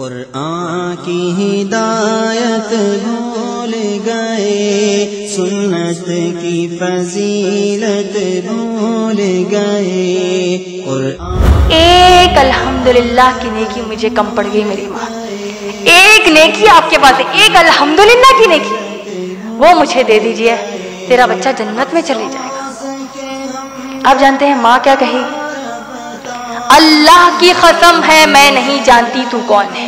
कुरान की हिदायत भूल गए, सुन्नत की फजीलत भूल गए। एक अल्हम्दुलिल्लाह की नेकी मुझे कम पड़ गई मेरी माँ। एक नेकी आपके पास है, एक अल्हम्दुलिल्लाह की नेकी, वो मुझे दे दीजिए, तेरा बच्चा जन्नत में चले जाएगा। आप जानते हैं माँ क्या कही? अल्लाह की कसम है मैं नहीं जानती तू कौन है।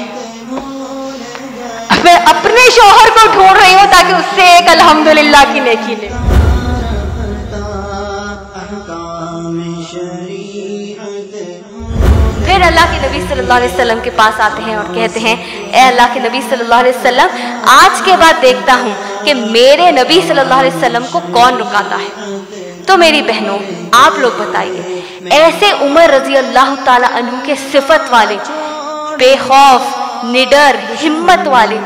मैं अपने शोहर को ढूंढ रही हूँ ताकि उससे एक अल्हम्दुलिल्लाह की नेकी ले। फिर अल्लाह के नबी सल्लल्लाहु अलैहि वसल्लम के पास आते हैं और कहते हैं, ए अल्लाह के नबी सल्लल्लाहु अलैहि वसल्लम, आज के बाद देखता हूँ कि मेरे नबी सल्लल्लाहु अलैहि वसल्लम को कौन रुकाता है। तो मेरी बहनों, आप लोग बताइए, ऐसे उमर रजी अल्लाह ताला अन्हु के सिफत वाले, बेखौफ, निडर, हिम्मत वाले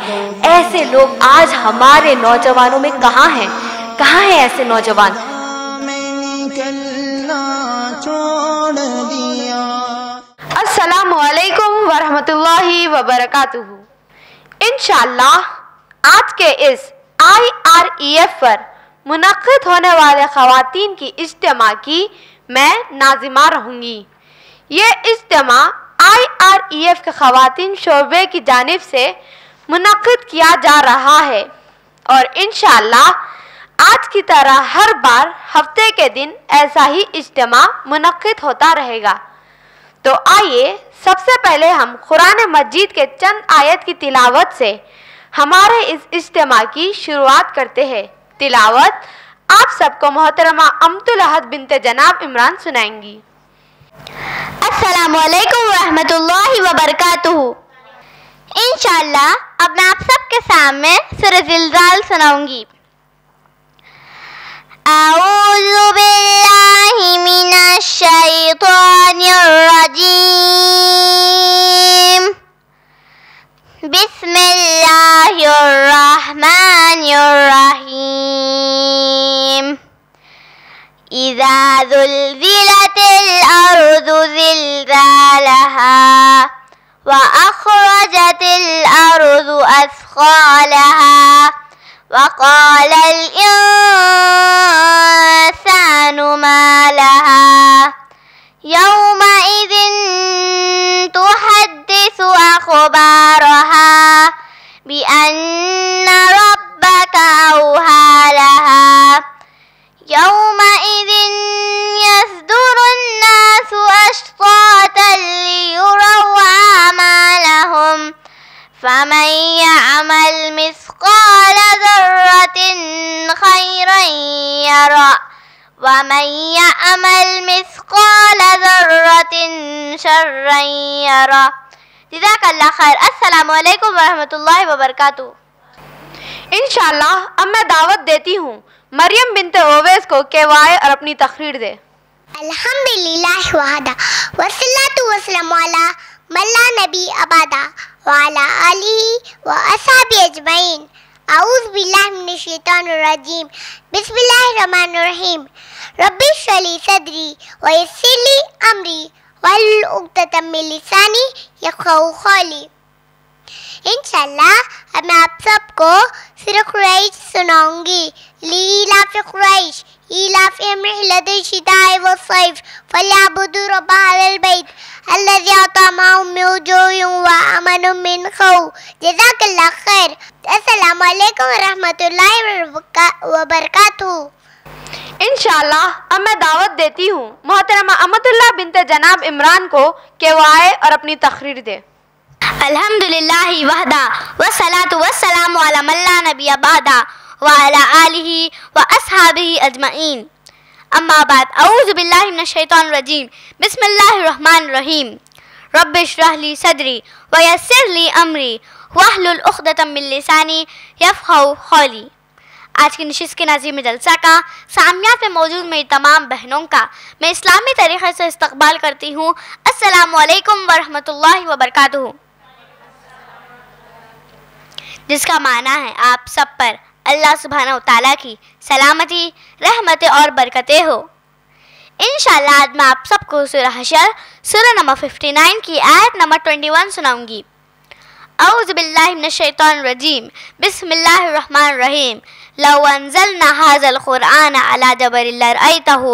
ऐसे लोग आज हमारे नौजवानों में कहाँ हैं? कहाँ हैं ऐसे नौजवान? अस्सलामु अलैकुम वरहमतुल्लाहि वबरकातुहू। इंशाल्लाह आज के इस IREF पर मुनक़िद होने वाले ख़वातीन की इज्तिमा की मैं नाज़िमा रहूँगी। ये इज्तिमा IREF के ख़वातीन शोबे की जानिब से मुनक़िद किया जा रहा है और इंशाअल्लाह आज की तरह हर बार हफ्ते के दिन ऐसा ही इज्तिमा मुनक़िद होता रहेगा। तो आइए सबसे पहले हम कुरान मजीद के चंद आयत की तिलावत से हमारे इस इज्तिमा की शुरुआत करते हैं। तिलावत आप सबको मोहतरमा अमतुल बिनते जनाब इमरान सुनाएंगी। अस्सलामु अलैकुम रहमतुल्लाहि व बरकातुहू। इंशाल्लाह अब मैं आप सबके सामने सूरह ज़िलज़ाल सुनाऊंगी। आऊज़ु बिल्लाहि मिनश शैतानिर रजीम। बिस्मिल्लाहिर रहमानिर रहीम। إذا زلزلت الأرض زلزالها وأخرجت الأرض أثقالها وقال الإنسان ما لها يومئذ تحدث أخبارها بأن ربك أوحى لها يومئذ يصدر الناس أشطاتا ليروا أعمالهم فمن يعمل مثقال ذرة خيرا يرى ومن يعمل مثقال ذرة شرا يرى। جزاك الله خير। السلام عليكم ورحمة الله وبركاته। इंशाल्लाह अब मैं दावत देती हूँ मरियम बिनते ओवैस को के वो आए और अपनी तकरीर दे। अल्हम्दुलिल्लाह वहदा वस्सलातु वस्सलामु अला मन ला नबी अबादा व अला आलिहि व असहाबी अजमईन। औज़ु बिल्लाहि मिनश शैतानिर रजीम। बिस्मिल्लाहिर रहमानिर रहीम। रब्बि इश्रह ली सदरी व यस्सिर ली अमरी वहलुल उक़्दतम मिन लिसानी यफ़क़हू क़ौली। इंशाल्लाह अब मैं आप सबको सूरह कुरैश सुनाऊंगी। लीलाफ़ कुरैश ईलाफ़ अम्रिह लदई शिदाए व सैफ फलयाबुदु रब्ब हाज़ल बैत अल्लज़ी अतअमहुम मिन जुइन व आमनहुम मिन खौफ। जज़ाकल्लाह खैर। अस्सलामु अलैकुम व रहमतुल्लाहि व बरकातहू। इंशाल्लाह अब मैं दावत देती हूँ मोहतरमा अहमदुल्लाह बिनते जनाब इमरान को कि वो आए और अपनी तकरीर दे। अल्हम्दुलिल्लाहि वहदा वस्सलातु वस्सलामु अला मन ला नबी अबादा व अला आलिहि व असहाबिहि अजमईन। अम्मा बाद। औज़ु बिल्लाहि मिनश शैतानिर रजीम। बिस्मिल्लाहिर रहमानिर रहीम। रब्बि इश्रह ली सदरी व यस्सिर ली अमरी वहलुल उक़्दतम मिन लिसानी यफ़क़हू क़ौली। आज की नशिस्त के नाज़िम जलसा का सामयात में मौजूद मेरी तमाम बहनों का मैं इस्लामी तरीक़े से इस्तक़बाल करती हूँ। अस्सलामु अलैकुम वरहमतुल्लाहि वबरकातुहू। जिसका माना है आप सब पर अल्लाह सुभान व तआला की सलामती, रहमतें और बरकतें हो। इंशाल्लाह आज मैं आप सबको सूरह हशर सूरह नंबर 59 की आयत नंबर 21 सुनाऊंगी। औज़ुबिल्लाहि मिनश्शैतानिर्रजीम बिस्मिल्लाहिर्रहमानिर्रहीम लौ अंज़लना हाज़ल क़ुरआन अला जबरिल लरअयतहु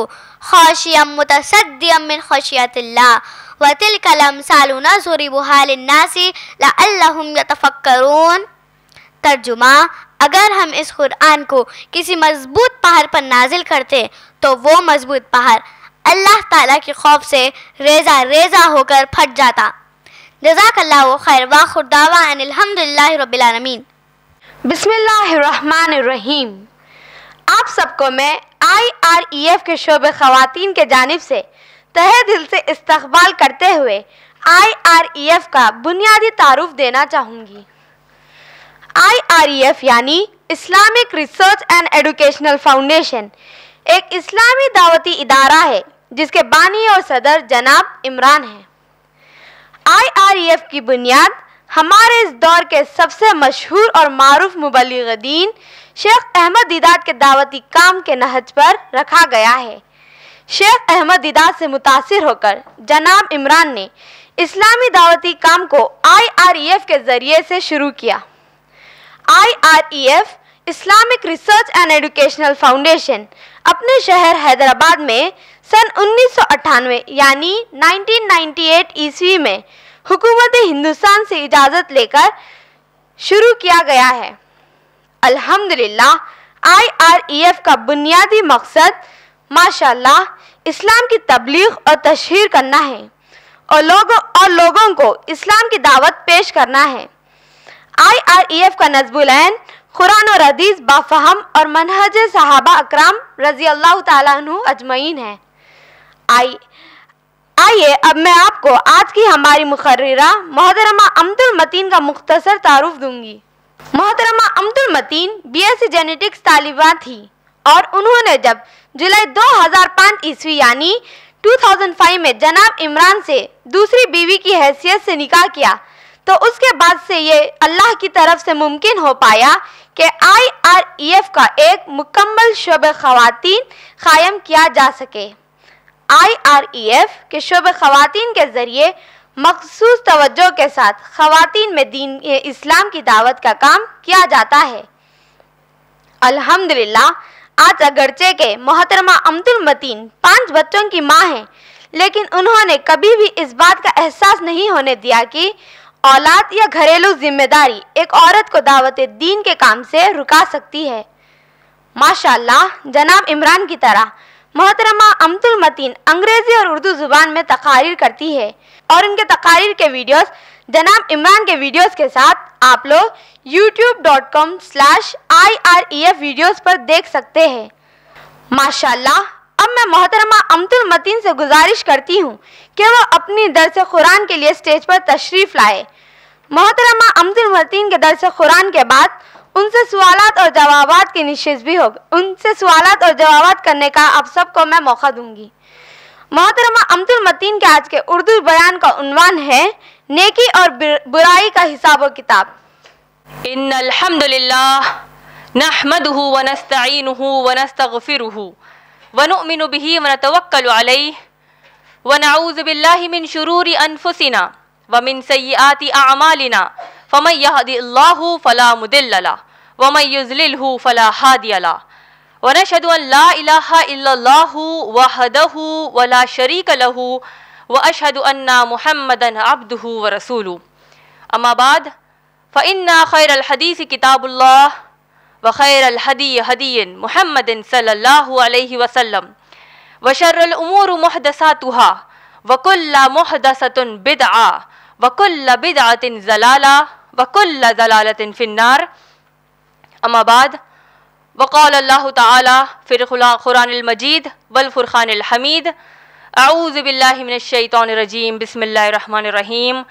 खाशियम मुतसद्दियम मिन खशियतिल्लाह व तिलकल अमसालु नज़रिबुहा लिन्नासि लअल्लहुम यतफक्करून। तर्जुमा: अगर हम इस कुरान को किसी मजबूत पहाड़ पर नाजिल करते तो वो मजबूत पहाड़ अल्लाह ताला के खौफ से रेजा रेजा होकर फट जाता। जज़ाकल्लाहु खैर व खुदावा अनिल्हम्दुलिल्लाहि रब्बिल आलमीन। बिस्मिल्लाहिर्रहमानिर्रहीम। आप सबको मैं IREF के शोबे ख़वातीन के जानिब से तहे दिल से इस्तकबाल करते हुए IREF का बुनियादी तारुफ देना चाहूँगी। IREF यानी Islamic research and educational foundation एक इस्लामी दावती इदारा है जिसके बानी और सदर जनाब इमरान हैं। IREF की बुनियाद हमारे इस दौर के सबसे मशहूर और मारूफ मुबल्लिग़ दीन शेख अहमद दीदात के दावती काम के नहज पर रखा गया है। शेख अहमद दीदात से मुतासिर होकर जनाब इमरान ने इस्लामी दावती काम को IREF के ज़रिए से शुरू किया। IREF Islamic research and educational foundation अपने शहर हैदराबाद में सन 1998 यानी 1998 ईस्वी में हुकूमत हिंदुस्तान से इजाज़त लेकर शुरू किया गया है। अल्हम्दुलिल्लाह IREF का बुनियादी मकसद माशाल्लाह इस्लाम की तबलीग और तशहीर करना है और लोगों को इस्लाम की दावत पेश करना है। IREF का नज़्बुल-ऐन कुरान और हदीस बाफ़हम और मनहज सहाबा अकराम रज़ी अल्लाह ताला अन्हु अजमईन है। आइए अब मैं आपको आज की हमारी मुखर्रिरा मोहतरमा अमतुल मतीन का मुख्तसर तारुफ दूंगी। मोहतरमा अमतुल मतीन BSc जेनेटिक्स तालिबा थी और उन्होंने जब जुलाई 2005 ईस्वी यानी 2005 में जनाब इमरान से दूसरी बीवी की हैसियत से निकाह किया तो उसके बाद से ये अल्लाह की तरफ से मुमकिन हो पाया कि IREF का एक मुकम्मल शोबे ख़वातीन कायम किया जा सके। IREF के शोबे ख़वातीन के ज़रिए मखसूस तवज्जो के साथ ख़वातीन में दीन इस्लाम की दावत का काम किया जाता है। अल्हम्दुलिल्लाह आज अगरचे के मोहतरमा अमतुल मतीन 5 बच्चों की माँ हैं, लेकिन उन्होंने कभी भी इस बात का एहसास नहीं होने दिया कि औलाद या घरेलू जिम्मेदारी एक औरत को दावते दीन के काम से रुका सकती है। माशाल्लाह जनाब इमरान की तरह मोहतरमा अमतुल मतीन अंग्रेज़ी और उर्दू ज़ुबान में तकारीर करती है और उनके तकारीर के वीडियोस जनाब इमरान के वीडियोस के साथ आप लोग youtube.com/IREF वीडियोस पर देख सकते हैं। माशाल्लाह। अब मैं मोहतरमा अमतुल मतीन से गुजारिश करती हूँ कि वह अपनी दर्स कुरान के लिए स्टेज पर तशरीफ़ लाए। मोहतरमा अमतुल मतीन के दर्स कुरान के बाद उनसे सवालात और जवाबात की निशिस्त भी होगी। उनसे सवालात और जवाबात करने का आप सबको मैं मौका दूंगी। मोहतरमा अमतुल मतीन के आज के उर्दू बयान का उन्वान है नेकी और बुराई का हिसाब व किताब। इन्नल हम्दुलिल्लाह नहमदुहु व नस्तईनुहु व नस्तगफिरुहु व नुमिनु बिही व नतवक्कलु अलैहि व नऊज़ु बिल्लाहि मिन शुरूरि अनफुसिना व मिन सय्यिआति अअमालिना फमन यहदिल्लाहु फला मुदिल्ल लहु व मन युज़लिल्हु फला हादिय लहु व नशहदु अन ला इलाहा इल्लल्लाहु वहदहु व ला शरीक लहु व अशहदु अन्ना मुहम्मदन अब्दुहु व रसूलुहु। अम्मा बाद फ़इन्ना ख़ैरल हदीसी किताबुल्लाह व ख़ैरल हदी हदी मुहम्मदिन सल्लल्लाहु अलैहि वसल्लम व शर्रुल उमूरि मुहदसातुहा व कुल्लु मुहदसतुन बिदअह व कुल्लु बिदअतिन ज़लाला व कुल्लु ज़लालतिन फ़िन्नार। अम्मा बाद वक़ाल अल्लाहु तआला फ़िल क़ुरानिल मजीद वल फ़ुरक़ानिल हमीद औज़ु बिल्लाहि मिनश्शैतानिर रजीम बिस्मिल्लाहिर रहमानिर रहीम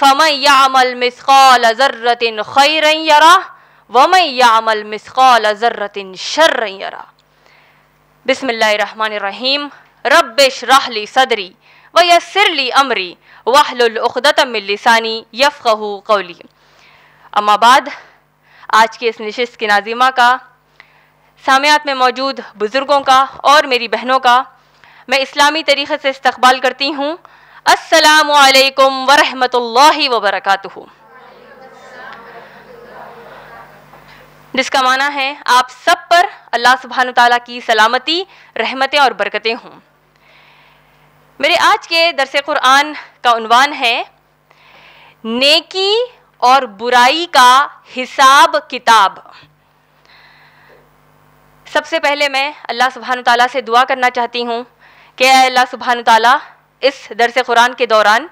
फ़मन यअमल मिस्क़ाल ज़र्रतिन ख़ैरन यरह व मन यअमल मिस्क़ाल ज़र्रतिन शर्रन यरह। बिस्मिल्लाहिर रहमानिर रहीम रब्बिश्रह ली सदरी व यस्सिर ली अमरी वहलुल उक़्दतम मिन लिसानी यफ़क़हू क़ौली। अम्मा बाद आज की इस निशिस्त की नाज़िमा का, सामियात में मौजूद बुज़ुर्गों का और मेरी बहनों का मैं इस्लामी तरीक़े से इस्तक़बाल करती हूँ। अस्सलामु अलैकुम वरहमतुल्लाहि वबरकातुहू। जिसका माना है आप सब पर अल्लाह सुब्हान तआला की सलामती, रहमतें और बरकतें हों। मेरे आज के दरसे कुरान का उन्वान है नेकी और बुराई का हिसाब किताब। सबसे पहले मैं अल्लाह सुब्हान तआला से दुआ करना चाहती हूँ कि अल्लाह सुब्हान तआला इस दरसे कुरान के दौरान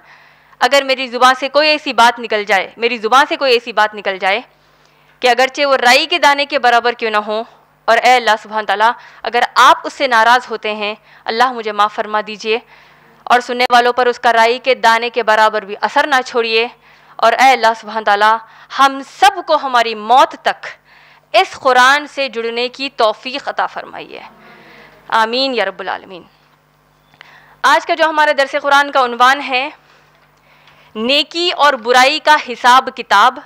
अगर मेरी ज़ुबान से कोई ऐसी बात निकल जाए कि अगरचे वो राई के दाने के बराबर क्यों ना हो, और ए अल्लाह सुब्हान तआला अगर आप उससे नाराज़ होते हैं अल्लाह मुझे माफ़ फरमा दीजिए, और सुनने वालों पर उसका राई के दाने के बराबर भी असर ना छोड़िए, और ए अल्लाह सुब्हान तआला हम सब को हमारी मौत तक इस कुरान से जुड़ने की तौफीक अता फरमाइए। आमीन या रब्बुल आलमीन। आज का जो हमारा दरस कुरान का उन्वान है नेकी और बुराई का हिसाब किताब,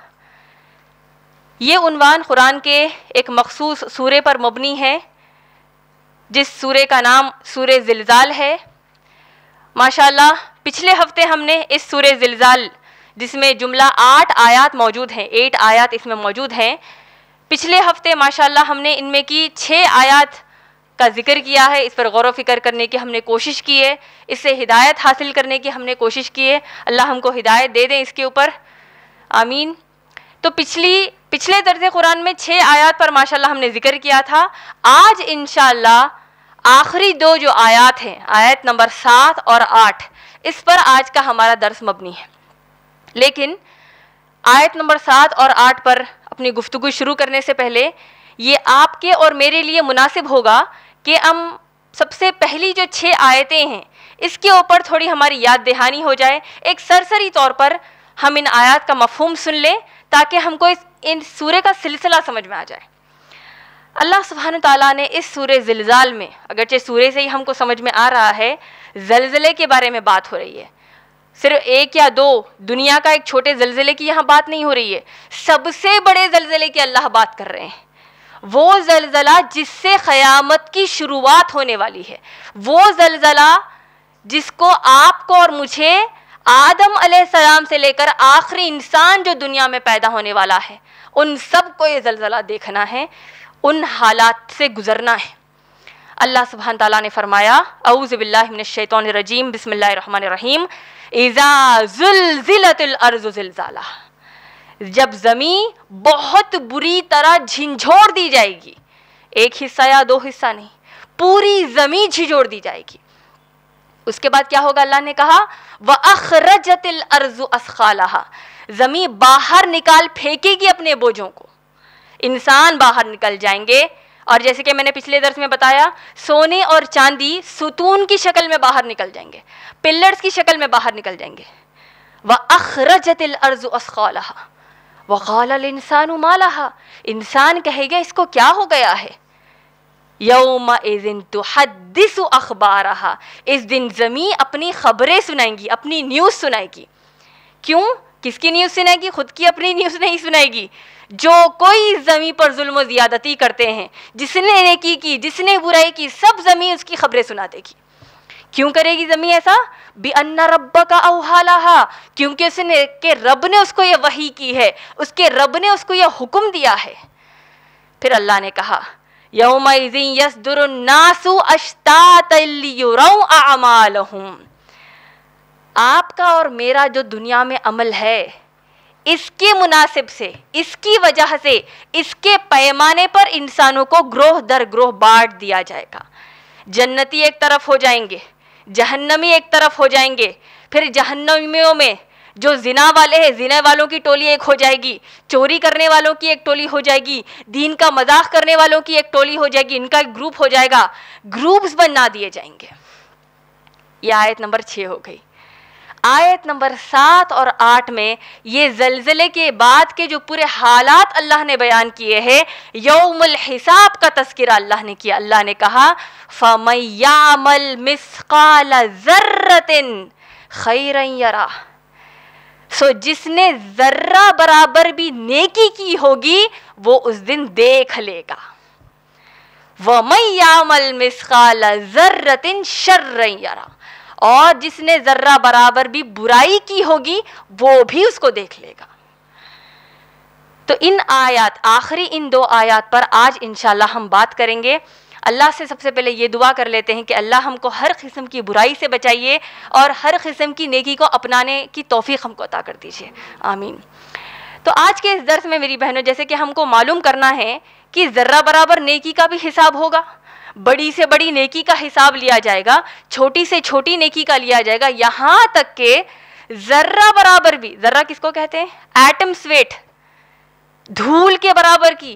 ये उन्वान कुरान के एक मखसूस सूरे पर मबनी है जिस सूरे का नाम सूरे ज़िलज़ाल है। माशाल्लाह पिछले हफ्ते हमने इस सूरे ज़िलज़ाल जिसमें जुमला 8 आयात मौजूद हैं, 8 आयात इसमें मौजूद हैं, पिछले हफ्ते माशाल्लाह हमने इनमें की 6 आयात का जिक्र किया है। इस पर गौर व फिक्र करने की हमने कोशिश की है, इससे हिदायत हासिल करने की हमने कोशिश की है। अल्लाह हमको हिदायत दे दें इसके ऊपर, आमीन। तो पिछले दर्जे कुरान में 6 आयात पर माशाल्लाह हमने जिक्र किया था। आज इंशाल्लाह आखिरी दो जो आयात हैं, आयत नंबर 7 और 8, इस पर आज का हमारा दर्स मबनी है। लेकिन आयत नंबर 7 और 8 पर अपनी गुफ्तगू शुरू करने से पहले ये आपके और मेरे लिए मुनासिब होगा कि हम सबसे पहली जो 6 आयतें हैं इसके ऊपर थोड़ी हमारी याद दहानी हो जाए। एक सरसरी तौर पर हम इन आयत का मफहूम सुन लें ताकि हमको इन सूरे का सिलसिला समझ में आ जाए। अल्लाह सुब्हान तआला ने इस सूरे ज़िलज़ाल में, अगरचे सूरे से ही हमको समझ में आ रहा है ज़लज़ले के बारे में बात हो रही है, सिर्फ 1 या 2 दुनिया का एक छोटे ज़लज़ले की यहाँ बात नहीं हो रही है, सबसे बड़े ज़लज़ले की अल्लाह बात कर रहे हैं। वो ज़लज़ला जिससे क़यामत की शुरुआत होने वाली है, वो ज़लज़ला जिसको आपको और मुझे आदम अलैहिस्सलाम से लेकर आखिरी इंसान जो दुनिया में पैदा होने वाला है उन सब को ये ज़लज़ला देखना है, उन हालात से गुजरना है। अल्लाह सुब्हान तआला ने फरमाया औज़ु बिल्लाहि मिनश शैतानिर रजीम बिस्मिल्लाहिर रहमानिर रहीम इज़ा ज़ुलज़िलतिल अर्ज़ु ज़िलज़ालहा, जब ज़मीन बहुत बुरी तरह झिंझोड़ दी जाएगी, 1 हिस्सा या 2 हिस्सा नहीं, पूरी ज़मीन झिंझोड़ दी जाएगी। उसके बाद क्या होगा? अल्लाह ने कहा वअखरजतिल अर्ज़ु अस्खालहा, ज़मीन बाहर निकाल फेंकेगी अपने बोझों को, इंसान बाहर निकल जाएंगे। और जैसे कि मैंने पिछले दर्स में बताया सोने और चांदी सुतून की शक्ल में बाहर निकल जाएंगे, पिलर्स की शक्ल में बाहर निकल जाएंगे। वअखरजतिल अर्ज़ु अस्खालहा वक़ाला अल इंसानु मा लहा, इंसान कहेगा इसको क्या हो गया है। यौमा इज़िन तुहद्दिसु अखबारहा, इस दिन ज़मीन अपनी खबरें सुनाएगी, अपनी न्यूज़ सुनाएगी। क्यों? किसकी न्यूज़ सुनाएगी? खुद की अपनी न्यूज़ नहीं सुनाएगी। जो कोई ज़मीन पर जुल्म व ज़ियादती करते हैं, जिसने नेकी की, जिसने बुराई की, सब ज़मीन उसकी खबरें सुना देगी। क्यों करेगी ज़मीन ऐसा? बि अन्ना रब्बका औहा लहा, क्योंकि उसने के रब ने उसको ये वही की है, उसके रब ने उसको यह हुक्म दिया है। फिर अल्लाह ने कहा यौमइज़िन यसदुरुन्नासु अश्तातल लियरौ आमालहुम, आपका और मेरा जो दुनिया में अमल है इसके मुनासिब से, इसकी वजह से, इसके पैमाने पर इंसानों को ग्रोह दर ग्रोह बांट दिया जाएगा। जन्नती एक तरफ हो जाएंगे, जहन्नमी एक तरफ हो जाएंगे, फिर जहन्नमियों में जो जिना वाले हैं जिना वालों की टोली एक हो जाएगी, चोरी करने वालों की एक टोली हो जाएगी, दीन का मजाक करने वालों की एक टोली हो जाएगी, इनका एक ग्रुप हो जाएगा, ग्रुप्स बना दिए जाएंगे। ये आयत नंबर 6 हो गई। आयत नंबर 7 और 8 में ये ज़लज़ले के बाद के जो पूरे हालात अल्लाह ने बयान किए हैं, यौमुल हिसाब का तज़किरा अल्लाह ने किया। अल्लाह ने कहा फ़मन यामल मिस्क़ाल ज़र्रतिन ख़ैरन यरा, सो जिसने ज़र्रा बराबर भी नेकी की होगी वो उस दिन देख लेगा। वमन यामल मिस्क़ाल ज़र्रतिन शर्रन यरा, और जिसने ज़र्रा बराबर भी बुराई की होगी वो भी उसको देख लेगा। तो इन आयत, आखिरी इन दो आयत पर आज इंशाल्लाह हम बात करेंगे। अल्लाह से सबसे पहले ये दुआ कर लेते हैं कि अल्लाह हमको हर किस्म की बुराई से बचाइए और हर किस्म की नेकी को अपनाने की तौफीक हमको अता कर दीजिए, आमीन। तो आज के इस दर्स में मेरी बहनों, जैसे कि हमको मालूम करना है कि ज़र्रा बराबर नेकी का भी हिसाब होगा, बड़ी से बड़ी नेकी का हिसाब लिया जाएगा, छोटी से छोटी नेकी का लिया जाएगा, यहाँ तक के ज़र्रा बराबर भी, ज़र्रा किसको कहते हैं, एटम वेट, धूल के बराबर की,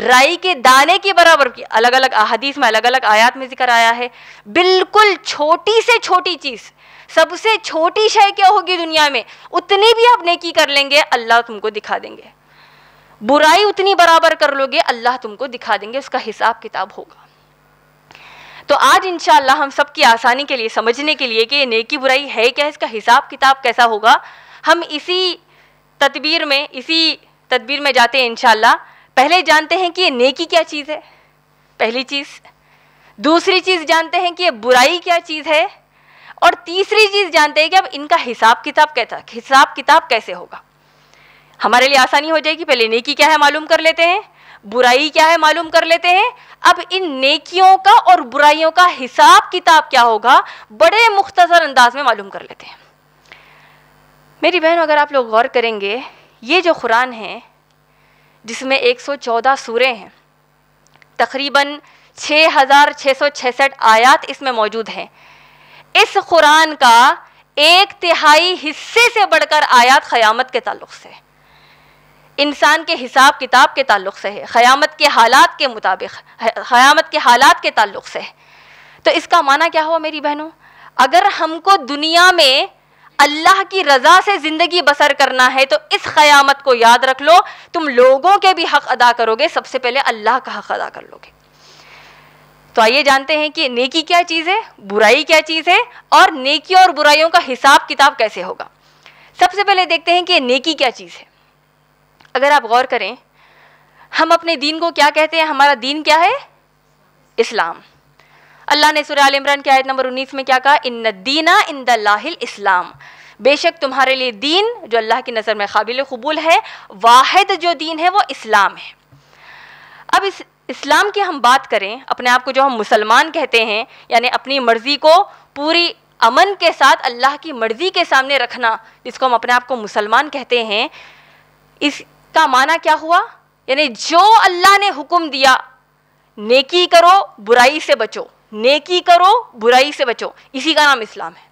राई के दाने के बराबर की, अलग अलग अहादीस में अलग अलग आयात में जिक्र आया है। बिल्कुल छोटी से छोटी चीज़, सबसे छोटी शय क्या होगी दुनिया में, उतनी भी आप नेकी कर लेंगे अल्लाह तुमको दिखा देंगे, बुराई उतनी बराबर कर लोगे अल्लाह तुमको दिखा देंगे, उसका हिसाब किताब होगा। तो आज इंशाअल्लाह हम सबकी आसानी के लिए, समझने के लिए कि नेकी बुराई है क्या, इसका हिसाब किताब कैसा होगा, हम इसी तदबीर में जाते हैं इंशाअल्लाह। पहले जानते हैं कि ये नेकी क्या चीज़ है, पहली चीज़। दूसरी चीज़ जानते हैं कि ये बुराई क्या चीज़ है, और तीसरी चीज़ जानते हैं कि अब इनका हिसाब किताब कैसे होगा। हमारे लिए आसानी हो जाएगी, पहले नेकी क्या है मालूम कर लेते हैं, बुराई क्या है मालूम कर लेते हैं, अब इन नेकियों का और बुराइयों का हिसाब किताब क्या होगा बड़े मुख्तसर अंदाज में मालूम कर लेते हैं। मेरी बहन, अगर आप लोग गौर करेंगे, ये जो कुरान है जिसमें 114 सूरे हैं, तकरीबन 6666 आयात इसमें मौजूद हैं, इस कुरान का 1/3 हिस्से से बढ़कर आयात क़यामत के ताल्लुक़ से, इंसान के हिसाब किताब के ताल्लुक़ से है, क़यामत के हालात के मुताबिक, क़यामत के हालात के ताल्लुक़ से है। तो इसका माना क्या हुआ मेरी बहनों, अगर हमको दुनिया में अल्लाह की रज़ा से ज़िंदगी बसर करना है तो इस क़यामत को याद रख लो, तुम लोगों के भी हक़ अदा करोगे, सबसे पहले अल्लाह का हक़ अदा कर लोगे। तो आइए जानते हैं कि नेकी क्या चीज़ है, बुराई क्या चीज़ है, और नेकी और बुराइयों का हिसाब किताब कैसे होगा। सबसे पहले देखते हैं कि नेकी क्या चीज़ है। अगर आप गौर करें, हम अपने दीन को क्या कहते हैं, हमारा दीन क्या है, इस्लाम। अल्लाह ने सूरह आल इमरान की आयत नंबर 19 में क्या कहा, इन्न दीना इंदल्लाहिल इस्लाम, बेशक तुम्हारे लिए दीन जो अल्लाह की नज़र में काबिल कबूल है, वाहिद जो दीन है वो इस्लाम है। अब इस इस्लाम की हम बात करें, अपने आप को जो हम मुसलमान कहते हैं, यानी अपनी मर्ज़ी को पूरी अमन के साथ अल्लाह की मर्ज़ी के सामने रखना, जिसको हम अपने आप को मुसलमान कहते हैं, इसका माना क्या हुआ, यानी जो अल्लाह ने हुक्म दिया, नेकी करो बुराई से बचो, नेकी करो बुराई से बचो, इसी का नाम इस्लाम है।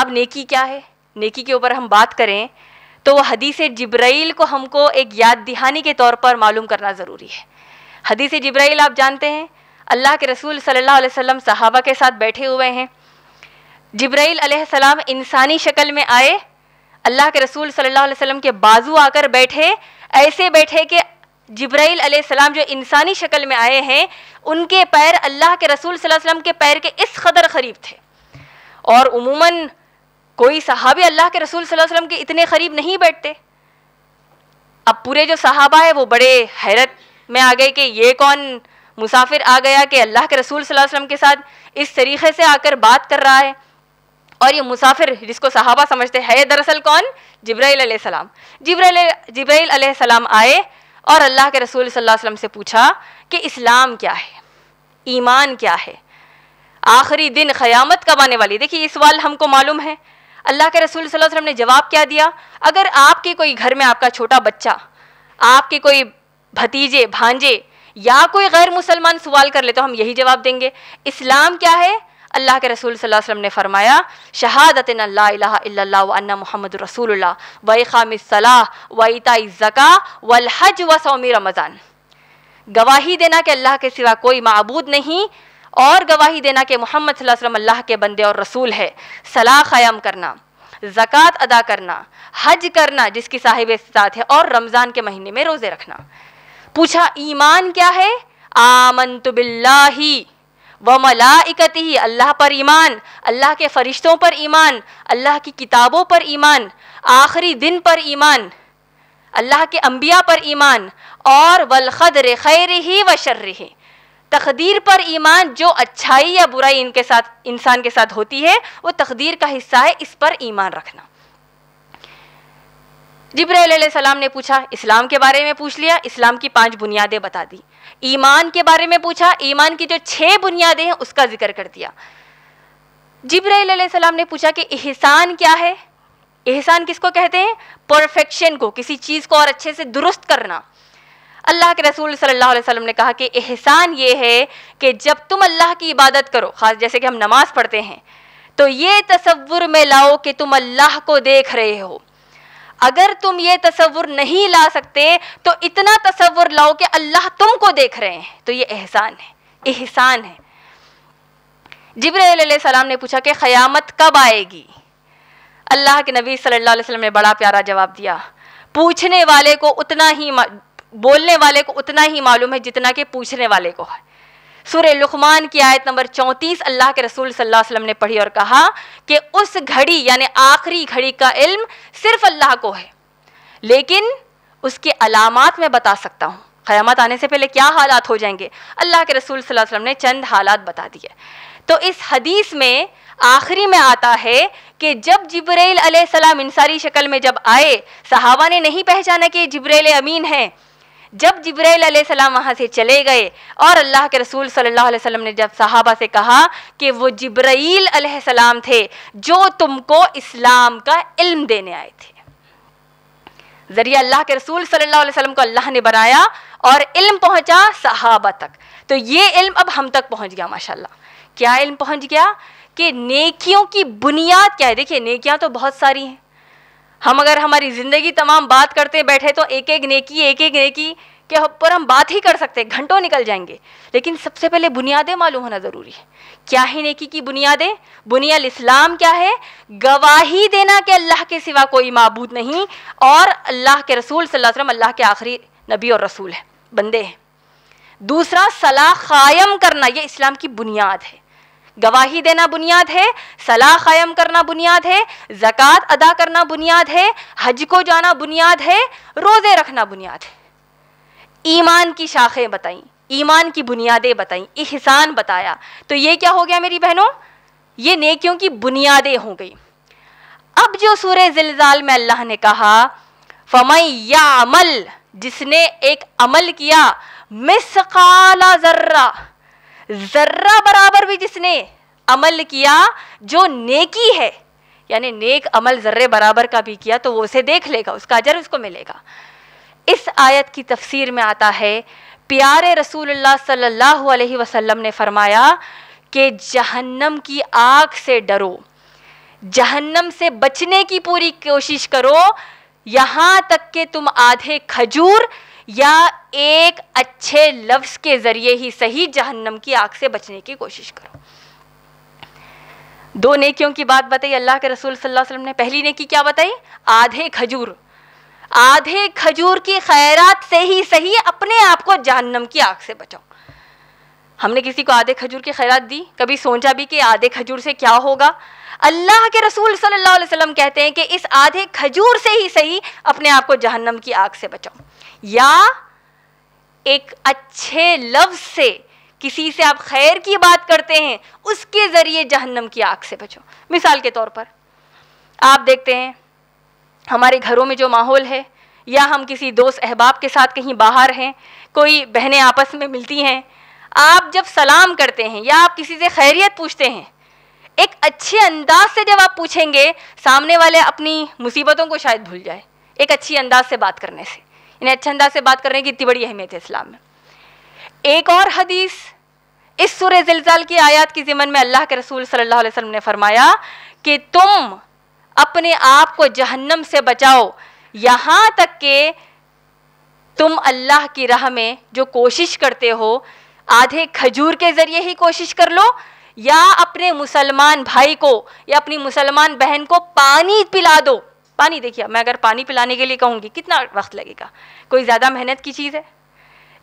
अब नेकी क्या है, नेकी के ऊपर हम बात करें तो वह हदीस जिब्राइल को हमको एक याद दिहानी के तौर पर मालूम करना ज़रूरी है। हदीस जिब्राइल आप जानते हैं, अल्लाह के रसूल सल्लल्लाहु अलैहि वसल्लम सहाबा के साथ बैठे हुए हैं, जिब्राइल अलैहिस्सलाम इंसानी शक्ल में आए, अल्लाह के रसूल सल्लल्लाहु अलैहि वसल्लम के बाजू आकर बैठे, ऐसे बैठे कि जिब्राइल अलैहिस्सलाम जो इंसानी शक्ल में आए हैं, उनके पैर अल्लाह के रसूल सल्लल्लाहु अलैहि वसल्लम के पैर के इस कदर करीब थे, और उमूमन कोई सहाबी अल्लाह के रसूल सल्लल्लाहु अलैहि वसल्लम के इतने करीब नहीं बैठते। अब पूरे जो सहाबा है वो बड़े हैरत में आ गए कि ये कौन मुसाफिर आ गया कि अल्लाह के रसूल सल्लल्लाहु अलैहि वसल्लम के साथ इस तरीक़े से आकर बात कर रहा है, और ये मुसाफिर जिसको सहाबा समझते हैं दरअसल कौन, जिब्राइल अलैहिस्सलाम। जिब्राइल अलैहिस्सलाम आए और अल्लाह के रसूल सल्लल्लाहु अलैहि वसल्लम से पूछा कि इस्लाम क्या है, ईमान क्या है, आखिरी दिन क़यामत कब आने वाली। देखिए ये सवाल हमको मालूम है, अल्लाह के रसूल सल्लल्लाहु अलैहि वसल्लम ने जवाब क्या दिया। अगर आपके कोई घर में आपका छोटा बच्चा, आपके कोई भतीजे भांजे या कोई गैर मुसलमान सवाल कर ले तो हम यही जवाब देंगे, इस्लाम क्या है। अल्लाह के रसूल सल्लल्लाहु अलैहि वसल्लम ने फरमाया, शहादत ला इलाहा इल्लल्लाह व अन्ना मुहम्मदुर रसूलुल्लाह व इक़ामिस सलाह व इताइज़ ज़का वल हज व सौमी रमज़ान, गवाही देना कि अल्लाह के सिवा कोई माबूद नहीं, और गवाही देना कि मोहम्मद सल्लल्लाहु अलैहि वसल्लम अल्लाह के बंदे और रसूल है, सलाह क़याम करना, ज़कात अदा करना, हज करना जिसकी साहिब इस्तात है, और रमज़ान के महीने में रोज़े रखना। पूछा ईमान क्या है, आमन्तु बिल्लाहि व मलाइकतिही, अल्लाह पर ईमान, अल्लाह के फरिश्तों पर ईमान, अल्लाह की किताबों पर ईमान, आखिरी दिन पर ईमान, अल्लाह के अंबिया पर ईमान, और वल क़दर खैरिही व शर्रिही, तकदीर पर ईमान, जो अच्छाई या बुराई इनके साथ इंसान के साथ होती है वो तकदीर का हिस्सा है, इस पर ईमान रखना। जिब्राइल अलैहिस्सलाम ने पूछा, इस्लाम के बारे में पूछ लिया, इस्लाम की 5 बुनियादें बता दी। ईमान के बारे में पूछा, ईमान की जो 6 बुनियादें हैं उसका जिक्र कर दिया। जिब्राइल अलैहिस्सलाम ने पूछा कि एहसान क्या है? एहसान किसको कहते हैं? परफेक्शन को, किसी चीज़ को और अच्छे से दुरुस्त करना। अल्लाह के रसूल सल्लल्लाहु अलैहि वसल्लम ने कहा कि एहसान ये है कि जब तुम अल्लाह की इबादत करो, खास जैसे कि हम नमाज पढ़ते हैं, तो ये तसव्वुर में लाओ कि तुम अल्लाह को देख रहे हो। अगर तुम ये तसव्वुर नहीं ला सकते तो इतना तसव्वुर लाओ कि अल्लाह तुमको देख रहे हैं, तो ये एहसान है। एहसान है। जिब्राइल अलैहिस्सलाम ने पूछा कि क़यामत कब आएगी? अल्लाह के नबी सल्लल्लाहु अलैहि वसल्लम ने बड़ा प्यारा जवाब दिया, पूछने वाले को उतना ही, बोलने वाले को उतना ही मालूम है जितना कि पूछने वाले को है। सूरह लुकमान की आयत नंबर 34 अल्लाह के रसूल सल्लल्लाहु अलैहि वसल्लम ने पढ़ी और कहा कि उस घड़ी यानी आखिरी घड़ी का इल्म सिर्फ अल्लाह को है, लेकिन उसके अलामात मैं बता सकता हूँ। क़यामत आने से पहले क्या हालात हो जाएंगे, अल्लाह के रसूल सल्लल्लाहु अलैहि वसल्लम ने चंद हालात बता दिए। तो इस हदीस में आखिरी में आता है कि जब जिब्राइल अलैहिस्सलाम इंसानी शक्ल में जब आए, सहाबा ने नहीं पहचाना कि जिब्राइल अमीन हैं। जब जिब्राइल अलैहिस्सलाम वहाँ से चले गए और अल्लाह के रसूल सल्लल्लाहु अलैहि वसल्लम ने जब सहाबा से कहा कि वो जिब्राइल अलैहिस्सलाम थे जो तुमको इस्लाम का इल्म देने आए थे। जरिए अल्लाह के रसूल सल्लल्लाहु अलैहि वसल्लम को अल्लाह ने बनाया और इल्म पहुँचा सहाबा तक। तो ये इल्म अब हम तक पहुँच गया माशाल्लाह। क्या इल्म पहुँच गया कि नेकियों की बुनियाद क्या है। देखिए, नेकियां तो बहुत सारी हैं। हम अगर हमारी ज़िंदगी तमाम बात करते बैठे तो एक एक नेकी के ऊपर हम बात ही कर सकते हैं, घंटों निकल जाएंगे। लेकिन सबसे पहले बुनियादें मालूम होना ज़रूरी है। क्या है नेकी की बुनियादें? बुनियाद इस्लाम क्या है? गवाही देना कि अल्लाह के सिवा कोई माबूद नहीं और अल्लाह के रसूल सल्लल्लाहु अलैहि वसल्लम अल्लाह के आखिरी नबी और रसूल है, बंदे हैं। दूसरा, सलाह कायम करना, यह इस्लाम की बुनियाद है। गवाही देना बुनियाद है, सलाह कायम करना बुनियाद है, ज़कात अदा करना बुनियाद है, हज को जाना बुनियाद है, रोज़े रखना बुनियाद है। ईमान की शाखें बताई, ईमान की बुनियादें बताई, एहसान बताया। तो ये क्या हो गया मेरी बहनों? ये नेकियों की बुनियादें हो गई। अब जो सूरह ज़िलज़ाल में अल्लाह ने कहा, फ़मन यामल, जिसने एक अमल किया, मिसकाला ज़र्रा, ज़र्रा बराबर भी जिसने अमल किया जो नेकी है, यानी नेक अमल ज़र्रे बराबर का भी किया तो वो उसे देख लेगा, उसका अजर उसको मिलेगा। इस आयत की तफसीर में आता है, प्यारे रसूलुल्लाह सल्लल्लाहु अलैहि वसल्लम ने फरमाया कि जहन्नम की आग से डरो, जहन्नम से बचने की पूरी कोशिश करो, यहाँ तक कि तुम आधे खजूर या एक अच्छे लफ्ज़ के ज़रिए ही सही जहन्नम की आग से बचने की कोशिश करो। 2 नेकियों की बात बताई अल्लाह के रसूल सल्लल्लाहु अलैहि वसल्लम ने। पहली नेकी क्या बताई? आधे खजूर। आधे खजूर की खैरात से ही सही अपने आप को जहन्नम की आग से बचाओ। हमने किसी को आधे खजूर की खैरात दी? कभी सोचा भी कि आधे खजूर से क्या होगा? अल्लाह के रसूल सल्लल्लाहु अलैहि वसल्लम कहते हैं कि इस आधे खजूर से ही सही अपने आप को जहन्नम की आग से बचाओ। या एक अच्छे लफ्ज़ से, किसी से आप खैर की बात करते हैं, उसके ज़रिए जहन्नम की आग से बचो। मिसाल के तौर पर आप देखते हैं हमारे घरों में जो माहौल है, या हम किसी दोस्त अहबाब के साथ कहीं बाहर हैं, कोई बहनें आपस में मिलती हैं, आप जब सलाम करते हैं या आप किसी से खैरियत पूछते हैं, एक अच्छे अंदाज से जब आप पूछेंगे, सामने वाले अपनी मुसीबतों को शायद भूल जाए। एक अच्छी अंदाज से बात करने से, इन्हें अच्छे अंदाज से बात करने की इतनी बड़ी अहमियत है इस्लाम में। एक और हदीस इस सूरह ज़िलज़ाल की आयत के ज़िमन में अल्लाह के रसूल सल्लल्लाहु अलैहि वसल्लम ने फरमाया कि तुम अपने आप को जहन्नम से बचाओ, यहाँ तक कि तुम अल्लाह की राह में जो कोशिश करते हो, आधे खजूर के ज़रिए ही कोशिश कर लो, या अपने मुसलमान भाई को या अपनी मुसलमान बहन को पानी पिला दो। पानी, देखिए, मैं अगर पानी पिलाने के लिए कहूँगी कितना वक्त लगेगा, कोई ज़्यादा मेहनत की चीज़ है।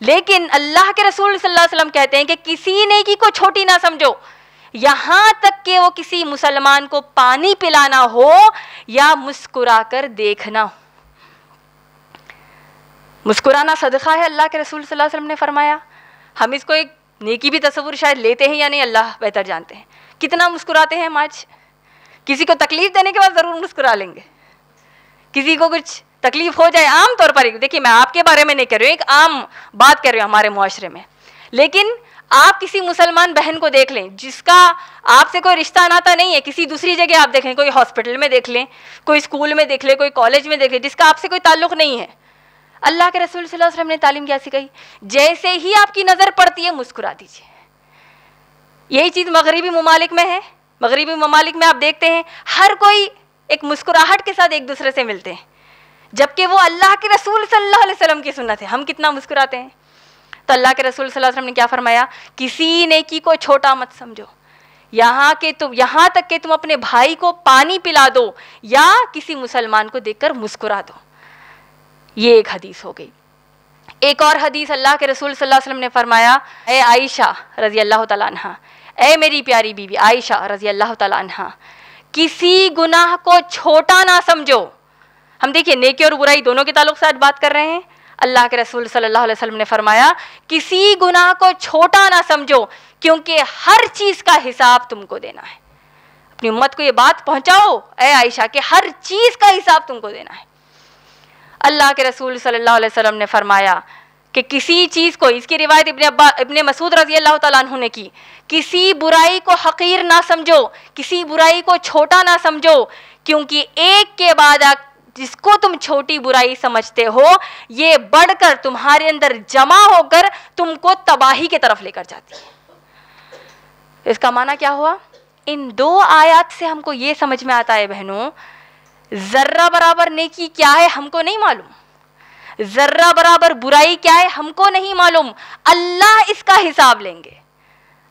लेकिन अल्लाह के रसूल सल्लल्लाहु अलैहि वसल्लम कहते हैं कि किसी नेकी को छोटी ना समझो, यहाँ तक कि वो किसी मुसलमान को पानी पिलाना हो या मुस्कुरा कर देखना हो। मुस्कुराना सदका है, अल्लाह के रसूल सल्लल्लाहु अलैहि वसल्लम ने फरमाया। हम इसको एक नेकी भी तस्वुर शायद लेते हैं या नहीं, अल्लाह बेहतर जानते हैं। कितना मुस्कुराते हैं हम आज? किसी को तकलीफ देने के बाद ज़रूर मुस्कुरा लेंगे, किसी को कुछ तकलीफ हो जाए आम तौर पर, देखिए मैं आपके बारे में नहीं कह रही हूँ, एक आम बात कर रही हूँ हमारे मुआशरे में। लेकिन आप किसी मुसलमान बहन को देख लें जिसका आपसे कोई रिश्ता नाता नहीं है, किसी दूसरी जगह आप देखें, कोई हॉस्पिटल में देख लें, कोई स्कूल में देख लें, कोई कॉलेज में देख लें, जिसका आपसे कोई ताल्लुक नहीं है, अल्लाह के रसूल सल्लल्लाहु अलैहि वसल्लम ने तालीम क्या सिखाई? जैसे ही आपकी नज़र पड़ती है मुस्कुरा दीजिए। यही चीज़ मगरबी ममालिक में है। मगरबी ममालिक में आप देखते हैं हर कोई एक मुस्कुराहट के साथ एक दूसरे से मिलते हैं, जबकि वो अल्लाह के रसूल सल्लल्लाहु अलैहि वसल्लम की सुन्नत है हम कितना मुस्कुराते हैं। तो अल्लाह के रसूल सल्लल्लाहु अलैहि वसल्लम ने क्या फरमाया? किसी नेकी को छोटा मत समझो, यहाँ तक कि तुम अपने भाई को पानी पिला दो या किसी मुसलमान को देखकर मुस्कुरा दो। ये एक हदीस हो गई। एक और हदीस अल्लाह के रसूल सल्लल्लाहु अलैहि वसल्लम ने फरमाया, ए आयशा रज़ी अल्लाह तआला अन्हा, ए मेरी प्यारी बीवी आयशा रज़ी अल्लाह तआला अन्हा, किसी गुनाह को छोटा ना समझो। हम देखिए नेकी और बुराई दोनों के ताल्लुक से बात कर रहे हैं। अल्लाह के रसूल सल्लल्लाहु अलैहि वसल्लम ने फरमाया किसी गुनाह को छोटा ना समझो, क्योंकि हर चीज़ का हिसाब तुमको देना है। अपनी उम्मत को ये बात पहुँचाओ ए आयशा कि हर चीज़ का हिसाब तुमको देना है। अल्लाह के रसूल सल्लल्लाहु अलैहि वसल्लम ने फरमाया कि किसी चीज़ को, इसकी रिवायत इब्ने मसूद रज़ी अल्लाह तआला अन्हु ने की, किसी बुराई को हक़ीर ना समझो, किसी बुराई को छोटा ना समझो, क्योंकि एक के बाद जिसको तुम छोटी बुराई समझते हो ये बढ़कर तुम्हारे अंदर जमा होकर तुमको तबाही के तरफ लेकर जाती है। इसका माना क्या हुआ? इन दो आयत से हमको ये समझ में आता है बहनों, ज़र्रा बराबर नेकी क्या है हमको नहीं मालूम, ज़र्रा बराबर बुराई क्या है हमको नहीं मालूम, अल्लाह इसका हिसाब लेंगे।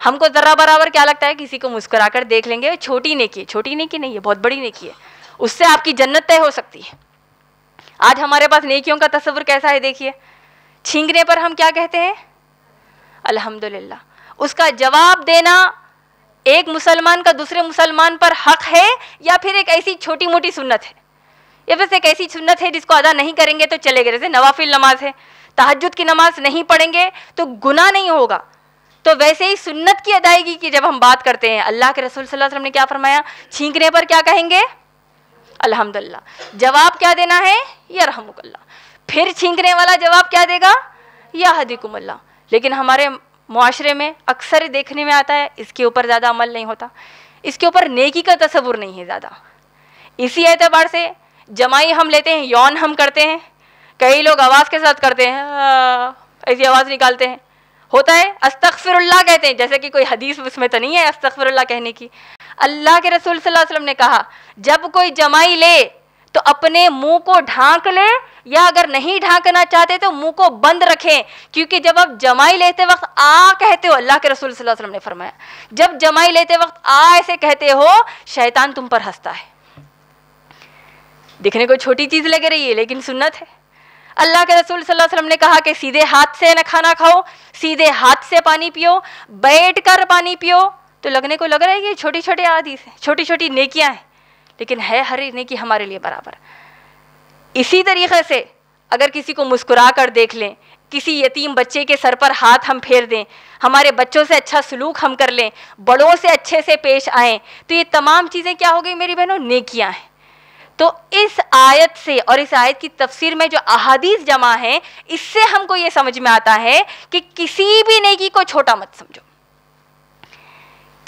हमको ज़र्रा बराबर क्या लगता है? किसी को मुस्कुरा कर देख लेंगे, छोटी नेकी नहीं है, बहुत बड़ी नेकी है, उससे आपकी जन्नत तय हो सकती है। आज हमारे पास नेकियों का तस्वुर कैसा है देखिए, छींकने पर हम क्या कहते हैं? अल्हम्दुलिल्लाह। उसका जवाब देना एक मुसलमान का दूसरे मुसलमान पर हक है या फिर एक ऐसी छोटी मोटी सुन्नत है, या फिर एक ऐसी सुन्नत है जिसको अदा नहीं करेंगे तो चलेगा। जैसे नवाफिल नमाज है, तहज्जुद की नमाज नहीं पढ़ेंगे तो गुनाह नहीं होगा, तो वैसे ही सुन्नत की अदायगी की जब हम बात करते हैं अल्लाह के रसूल सल्लल्लाहु अलैहि वसल्लम ने क्या फरमाया? छींकने पर क्या कहेंगे? अल्हम्दुलिल्लाह। जवाब क्या देना है? यरहमुकल्लाह। फिर छींकने वाला जवाब क्या देगा? यहदिकुमुल्लाह। लेकिन हमारे मुआशरे में अक्सर देखने में आता है इसके ऊपर ज़्यादा अमल नहीं होता, इसके ऊपर नेकी का तस्वुर नहीं है ज़्यादा। इसी एतबार से जमाई हम लेते हैं, यौन हम करते हैं, कई लोग आवाज़ के साथ करते हैं, ऐसी आवाज़ निकालते हैं, होता है अस्तगफिरुल्लाह कहते हैं, जैसे कि कोई हदीस उसमें तो नहीं है अस्तगफिरुल्लाह कहने की। अल्लाह के रसूल सल्लल्लाहु अलैहि वसल्लम ने कहा जब कोई जमाई ले तो अपने मुंह को ढांक ले, या अगर नहीं ढांकना चाहते तो मुंह को बंद रखें, क्योंकि जब आप जमाई लेते वक्त आ कहते हो, अल्लाह के रसूल सल्लल्लाहु अलैहि वसल्लम ने फरमाया जब जमाई लेते वक्त आ ऐसे कहते हो शैतान तुम पर हंसता है। दिखने को छोटी चीज़ लग रही है लेकिन सुन्नत है। अल्लाह के रसूल सल्लल्लाहु अलैहि वसल्लम ने कहा कि सीधे हाथ से न खाना खाओ, सीधे हाथ से पानी पियो, बैठ कर पानी पियो। तो लगने को लग रहा है कि छोटी छोटी आदि से छोटी छोटी नेकियाँ हैं, लेकिन है हर नेकी हमारे लिए बराबर। इसी तरीक़े से अगर किसी को मुस्कुरा कर देख लें, किसी यतीम बच्चे के सर पर हाथ हम फेर दें, हमारे बच्चों से अच्छा सलूक हम कर लें, बड़ों से अच्छे से पेश आएँ, तो ये तमाम चीज़ें क्या हो गई मेरी बहनों? नेकियाँ हैं। तो इस आयत से और इस आयत की तफसीर में जो अहादीस जमा हैं, इससे हमको ये समझ में आता है कि किसी भी नेकी को छोटा मत समझो,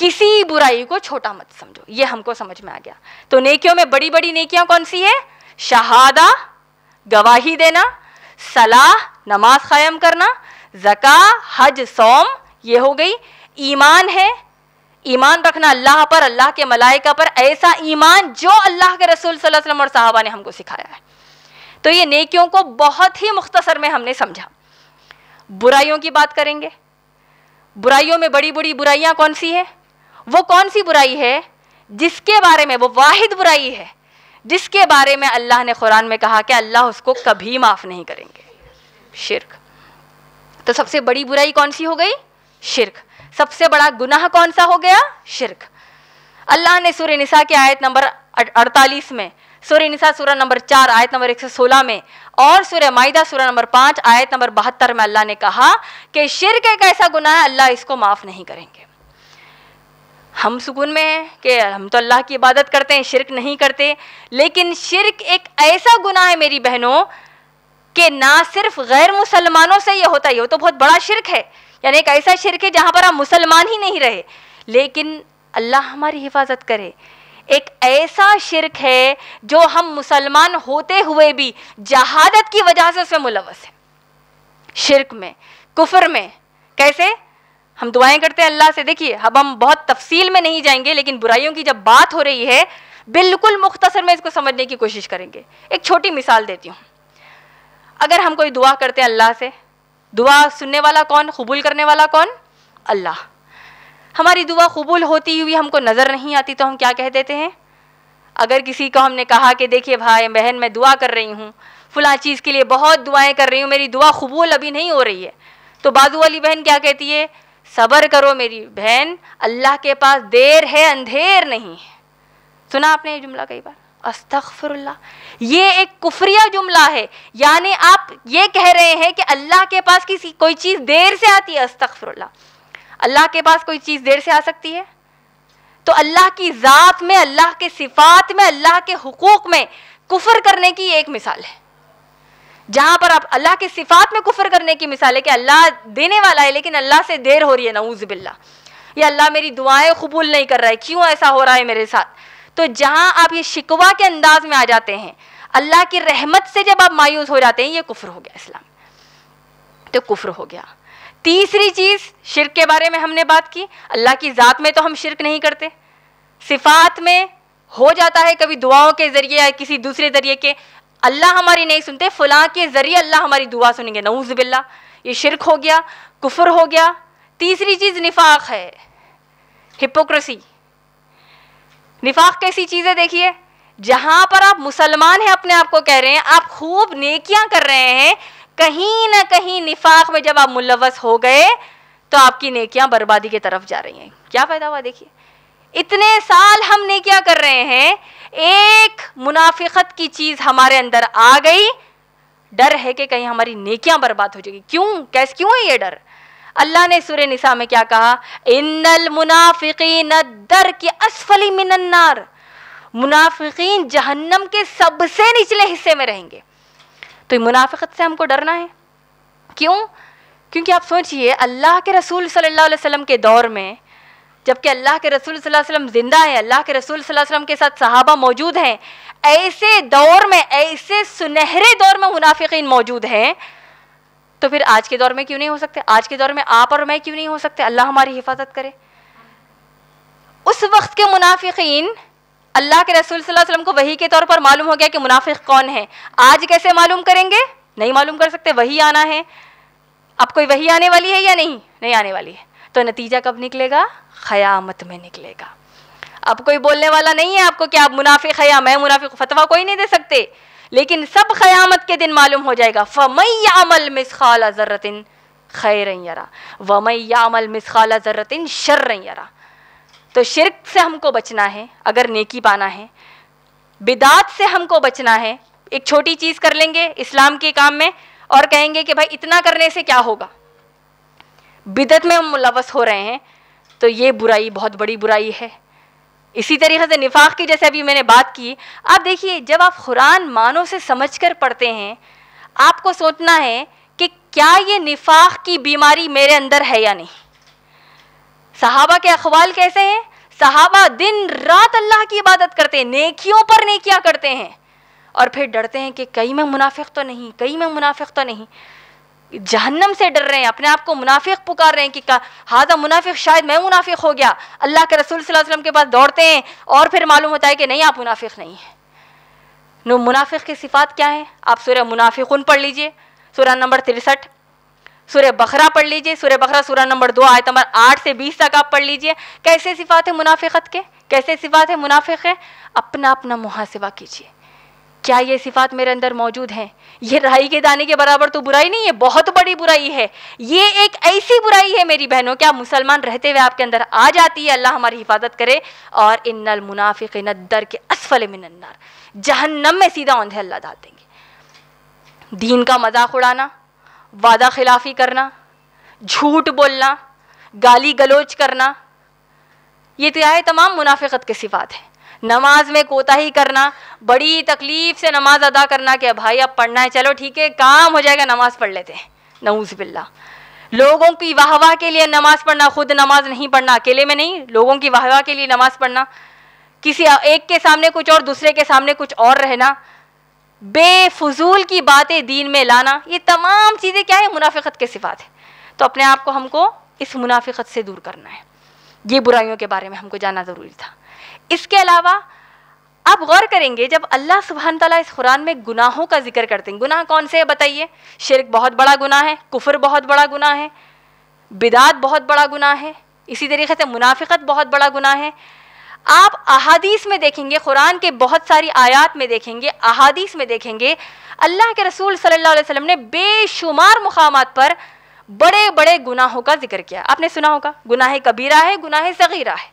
किसी बुराई को छोटा मत समझो, ये हमको समझ में आ गया। तो नेकियों में बड़ी बड़ी नेकियां कौन सी है? शहादा गवाही देना, सलाह नमाज कायम करना, ज़का हज सौम, ये हो गई। ईमान है, ईमान रखना अल्लाह पर, अल्लाह के मलाइका पर, ऐसा ईमान जो अल्लाह के रसूल सल्लल्लाहु अलैहि वसल्लम और सहाबा ने हमको सिखाया है। तो ये नेकियों को बहुत ही मुख्तसर में हमने समझा। बुराइयों की बात करेंगे। बुराइयों में बड़ी बड़ी बुराइयाँ कौन सी है? वो कौन सी बुराई है जिसके बारे में, वो वाहिद बुराई है जिसके बारे में अल्लाह ने कुरान में कहा कि अल्लाह उसको कभी माफ़ नहीं करेंगे, शिर्क। तो सबसे बड़ी बुराई कौन सी हो गई? शिर्क। सबसे बड़ा गुनाह कौन सा हो गया? शिर्क। अल्लाह ने सूरह निसा की आयत नंबर 48 में, सूरह निसा सूरह नंबर 4 आयत नंबर 116 में, और सूरह माइदा सूरह नंबर 5 आयत नंबर 72 में अल्लाह ने कहा कि शिर्क एक ऐसा गुनाह है अल्लाह इसको माफ़ नहीं करेंगे। हम सुकून में हैं कि हम तो अल्लाह की इबादत करते हैं, शिरक नहीं करते। लेकिन शिरक एक ऐसा गुनाह है मेरी बहनों कि ना सिर्फ गैर मुसलमानों से यह होता है, ये तो बहुत बड़ा शिरक है, यानी एक ऐसा शिरक है जहाँ पर आप मुसलमान ही नहीं रहे, लेकिन अल्लाह हमारी हिफाजत करे। एक ऐसा शिरक है जो हम मुसलमान होते हुए भी जहादत की वजह से उसमें मुलवस है। शिरक में, कुफर में कैसे हम दुआएं करते हैं अल्लाह से। देखिए अब हम बहुत तफसील में नहीं जाएंगे, लेकिन बुराइयों की जब बात हो रही है बिल्कुल मुख्तसर में इसको समझने की कोशिश करेंगे। एक छोटी मिसाल देती हूँ। अगर हम कोई दुआ करते हैं अल्लाह से, दुआ सुनने वाला कौन, कबूल करने वाला कौन, अल्लाह। हमारी दुआ कबूल होती हुई हमको नज़र नहीं आती तो हम क्या कह देते हैं। अगर किसी को हमने कहा कि देखिए भाई बहन मैं दुआ कर रही हूँ, फ़लाँ चीज़ के लिए बहुत दुआएं कर रही हूँ, मेरी दुआ कबूल अभी नहीं हो रही है, तो बाजू वाली बहन क्या कहती है, सब्र करो मेरी बहन, अल्लाह के पास देर है अंधेर नहीं है। सुना आपने ये जुमला कई बार, अस्तगफिरुल्लाह। ये एक कुफरिया जुमला है, यानी आप ये कह रहे हैं कि अल्लाह के पास किसी कोई चीज़ देर से आती है। अस्तगफिरुल्लाह, अल्लाह के पास कोई चीज़ देर से आ सकती है? तो अल्लाह की ज़ात में, अल्लाह के सिफ़ात में, अल्लाह के हुकूक में कुफर करने की एक मिसाल है, जहाँ पर आप अल्लाह के सिफ़ात में कुफर करने की मिसाल है कि अल्लाह देने वाला है लेकिन अल्लाह से देर हो रही है, नऊज़ बिल्लाह, या अल्लाह मेरी दुआएं कबूल नहीं कर रहा है, क्यों ऐसा हो रहा है मेरे साथ। तो जहाँ आप ये शिकवा के अंदाज में आ जाते हैं, अल्लाह की रहमत से जब आप मायूस हो जाते हैं, ये कुफर हो गया इस्लाम, तो कुफर हो गया। तीसरी चीज़ शिरक के बारे में हमने बात की। अल्लाह की ज़ात में तो हम शिरक नहीं करते, सिफ़ात में हो जाता है कभी दुआओं के ज़रिए या किसी दूसरे ज़रिए के, अल्लाह हमारी नहीं सुनते, फ़लाँ के ज़रिए अल्लाह हमारी दुआ सुनेंगे, नऊज़ बिल्ला, ये शिरक हो गया, कुफर हो गया। तीसरी चीज़ निफाक है, हिपोक्रेसी। निफाक कैसी चीज़ है, देखिए जहाँ पर आप मुसलमान हैं, अपने आप को कह रहे हैं, आप खूब नेकियां कर रहे हैं, कहीं ना कहीं निफाक में जब आप मुलवस हो गए तो आपकी नेकियां बर्बादी की तरफ जा रही हैं। क्या फ़ायदा हुआ, देखिए इतने साल हम नेकियां कर रहे हैं, एक मुनाफिकत की चीज़ हमारे अंदर आ गई, डर है कि कहीं हमारी नेकियां बर्बाद हो जाएगी। क्यों, कैसे, क्यों है ये डर? अल्लाह ने सूरह निसा में क्या कहा, इन्नल मुनाफिकीन दरकी अस्फली मिनन नार, मुनाफिकीन जहन्नम के सबसे निचले हिस्से में रहेंगे। तो मुनाफिकत से हमको डरना है, क्यों? क्योंकि आप सोचिए अल्लाह के रसूल सल्लल्लाहु अलैहि वसल्लम के दौर में, जबकि अल्लाह के रसूल सल्लल्लाहु अलैहि वसल्लम जिंदा है, अल्लाह के रसूल सल्लल्लाहु अलैहि वसल्लम के साथ सहाबा मौजूद हैं, ऐसे दौर में, ऐसे सुनहरे दौर में मुनाफिकीन मौजूद हैं, तो फिर आज के दौर में क्यों नहीं हो सकते? आज के दौर में आप और मैं क्यों नहीं हो सकते? अल्लाह हमारी हिफाजत करे। उस वक्त के मुनाफिकीन, अल्लाह के रसूल सल्लल्लाहु अलैहि वसल्लम को वही के तौर पर मालूम हो गया कि मुनाफिक कौन है। आज कैसे मालूम करेंगे? नहीं मालूम कर सकते, वही आना है। अब कोई वही आने वाली है या नहीं? नहीं आने वाली है। तो नतीजा कब निकलेगा? क़यामत में निकलेगा। अब कोई बोलने वाला नहीं है आपको कि आप मुनाफिक है या मैं मुनाफिक, फतवा कोई नहीं दे सकते, लेकिन सब क़यामत के दिन मालूम हो जाएगा। फ़मन यअमल मिस्क़ाल ज़र्रतिन ख़ैरन यरा व मन यअमल मिस्क़ाल ज़र्रतिन शर्रन यरा। तो शिरक से हमको बचना है अगर नेकी पाना है, बिदात से हमको बचना है। एक छोटी चीज़ कर लेंगे इस्लाम के काम में और कहेंगे कि भाई इतना करने से क्या होगा, बिदत में हम मुलवस हो रहे हैं, तो ये बुराई बहुत बड़ी बुराई है। इसी तरीके से निफाक की जैसे अभी मैंने बात की, आप देखिए जब आप कुरान मानों से समझकर पढ़ते हैं, आपको सोचना है कि क्या ये निफाक की बीमारी मेरे अंदर है या नहीं। सहाबा के अखवाल कैसे हैं? सहाबा दिन रात अल्लाह की इबादत करते हैं, नेकियों पर नेकियां करते हैं, और फिर डरते हैं कि कहीं मैं मुनाफिक तो नहीं, कहीं मैं मुनाफिक तो नहीं। जहन्नम से डर रहे हैं, अपने आप को मुनाफिक पुकार रहे हैं कि हाजा मुनाफिक, शायद मैं मुनाफिक हो गया। अल्लाह के रसूल सल्लल्लाहु अलैहि वसल्लम के पास दौड़ते हैं और फिर मालूम होता है कि नहीं आप मुनाफिक नहीं हैं। नो, मुनाफिक की सिफ़ात क्या है? आप सूरह मुनाफिकुन पढ़ लीजिए, सूरह नंबर 63, सूरह बकरा पढ़ लीजिए, सूरह बकरा सूरह नंबर 2 आयत नंबर 8 से 20 तक आप पढ़ लीजिए। कैसे सिफ़ात है मुनाफिकत के, कैसे सिफ़ात है मुनाफिक है। अपना अपना मुहासिबा कीजिए, क्या ये सिफ़ात मेरे अंदर मौजूद हैं? ये राई के दाने के बराबर तो बुराई नहीं है, बहुत बड़ी बुराई है। ये एक ऐसी बुराई है मेरी बहनों, क्या मुसलमान रहते हुए आपके अंदर आ जाती है, अल्लाह हमारी हिफाजत करे। और इन्नल मुनाफिक़ीन दरके अस्फले मिनन नार, जहन्नम में सीधा औंधे अल्लाह डाल देंगे। दीन का मजाक उड़ाना, वादा खिलाफ़ी करना, झूठ बोलना, गाली गलोच करना, ये तमाम मुनाफिकत के सिफात हैं। नमाज में कोताही करना, बड़ी तकलीफ से नमाज अदा करना कि भाई अब पढ़ना है, चलो ठीक है काम हो जाएगा नमाज पढ़ लेते हैं, नऊज़ बिल्ला। लोगों की वाहवाह के लिए नमाज पढ़ना, खुद नमाज नहीं पढ़ना, अकेले में नहीं, लोगों की वाहवाह के लिए नमाज पढ़ना, किसी एक के सामने कुछ और दूसरे के सामने कुछ और रहना, बेफजूल की बातें दीन में लाना, ये तमाम चीज़ें क्या है, मुनाफिकत के सिफात है। तो अपने आप को हमको इस मुनाफिकत से दूर करना है, ये बुराइयों के बारे में हमको जानना ज़रूरी था। इसके अलावा आप गौर करेंगे जब अल्लाह सुब्हान तआला इस कुरान में गुनाहों का जिक्र करते हैं, गुनाह कौन से है बताइए? शिर्क बहुत बड़ा गुनाह है, कुफ्र बहुत बड़ा गुनाह है, बिदात बहुत बड़ा गुनाह है, इसी तरीके से मुनाफिकत बहुत बड़ा गुनाह है। आप अहादीस में देखेंगे, कुरान के बहुत सारी आयात में देखेंगे, अहादीस में देखेंगे, अल्लाह के रसूल सल्लल्लाहु अलैहि वसल्लम ने बेशुमार मुकामात पर बड़े बड़े गुनाहों का जिक्र किया। आपने सुना होगा गुनाह कबीरा है, गुनाह सगीरा है,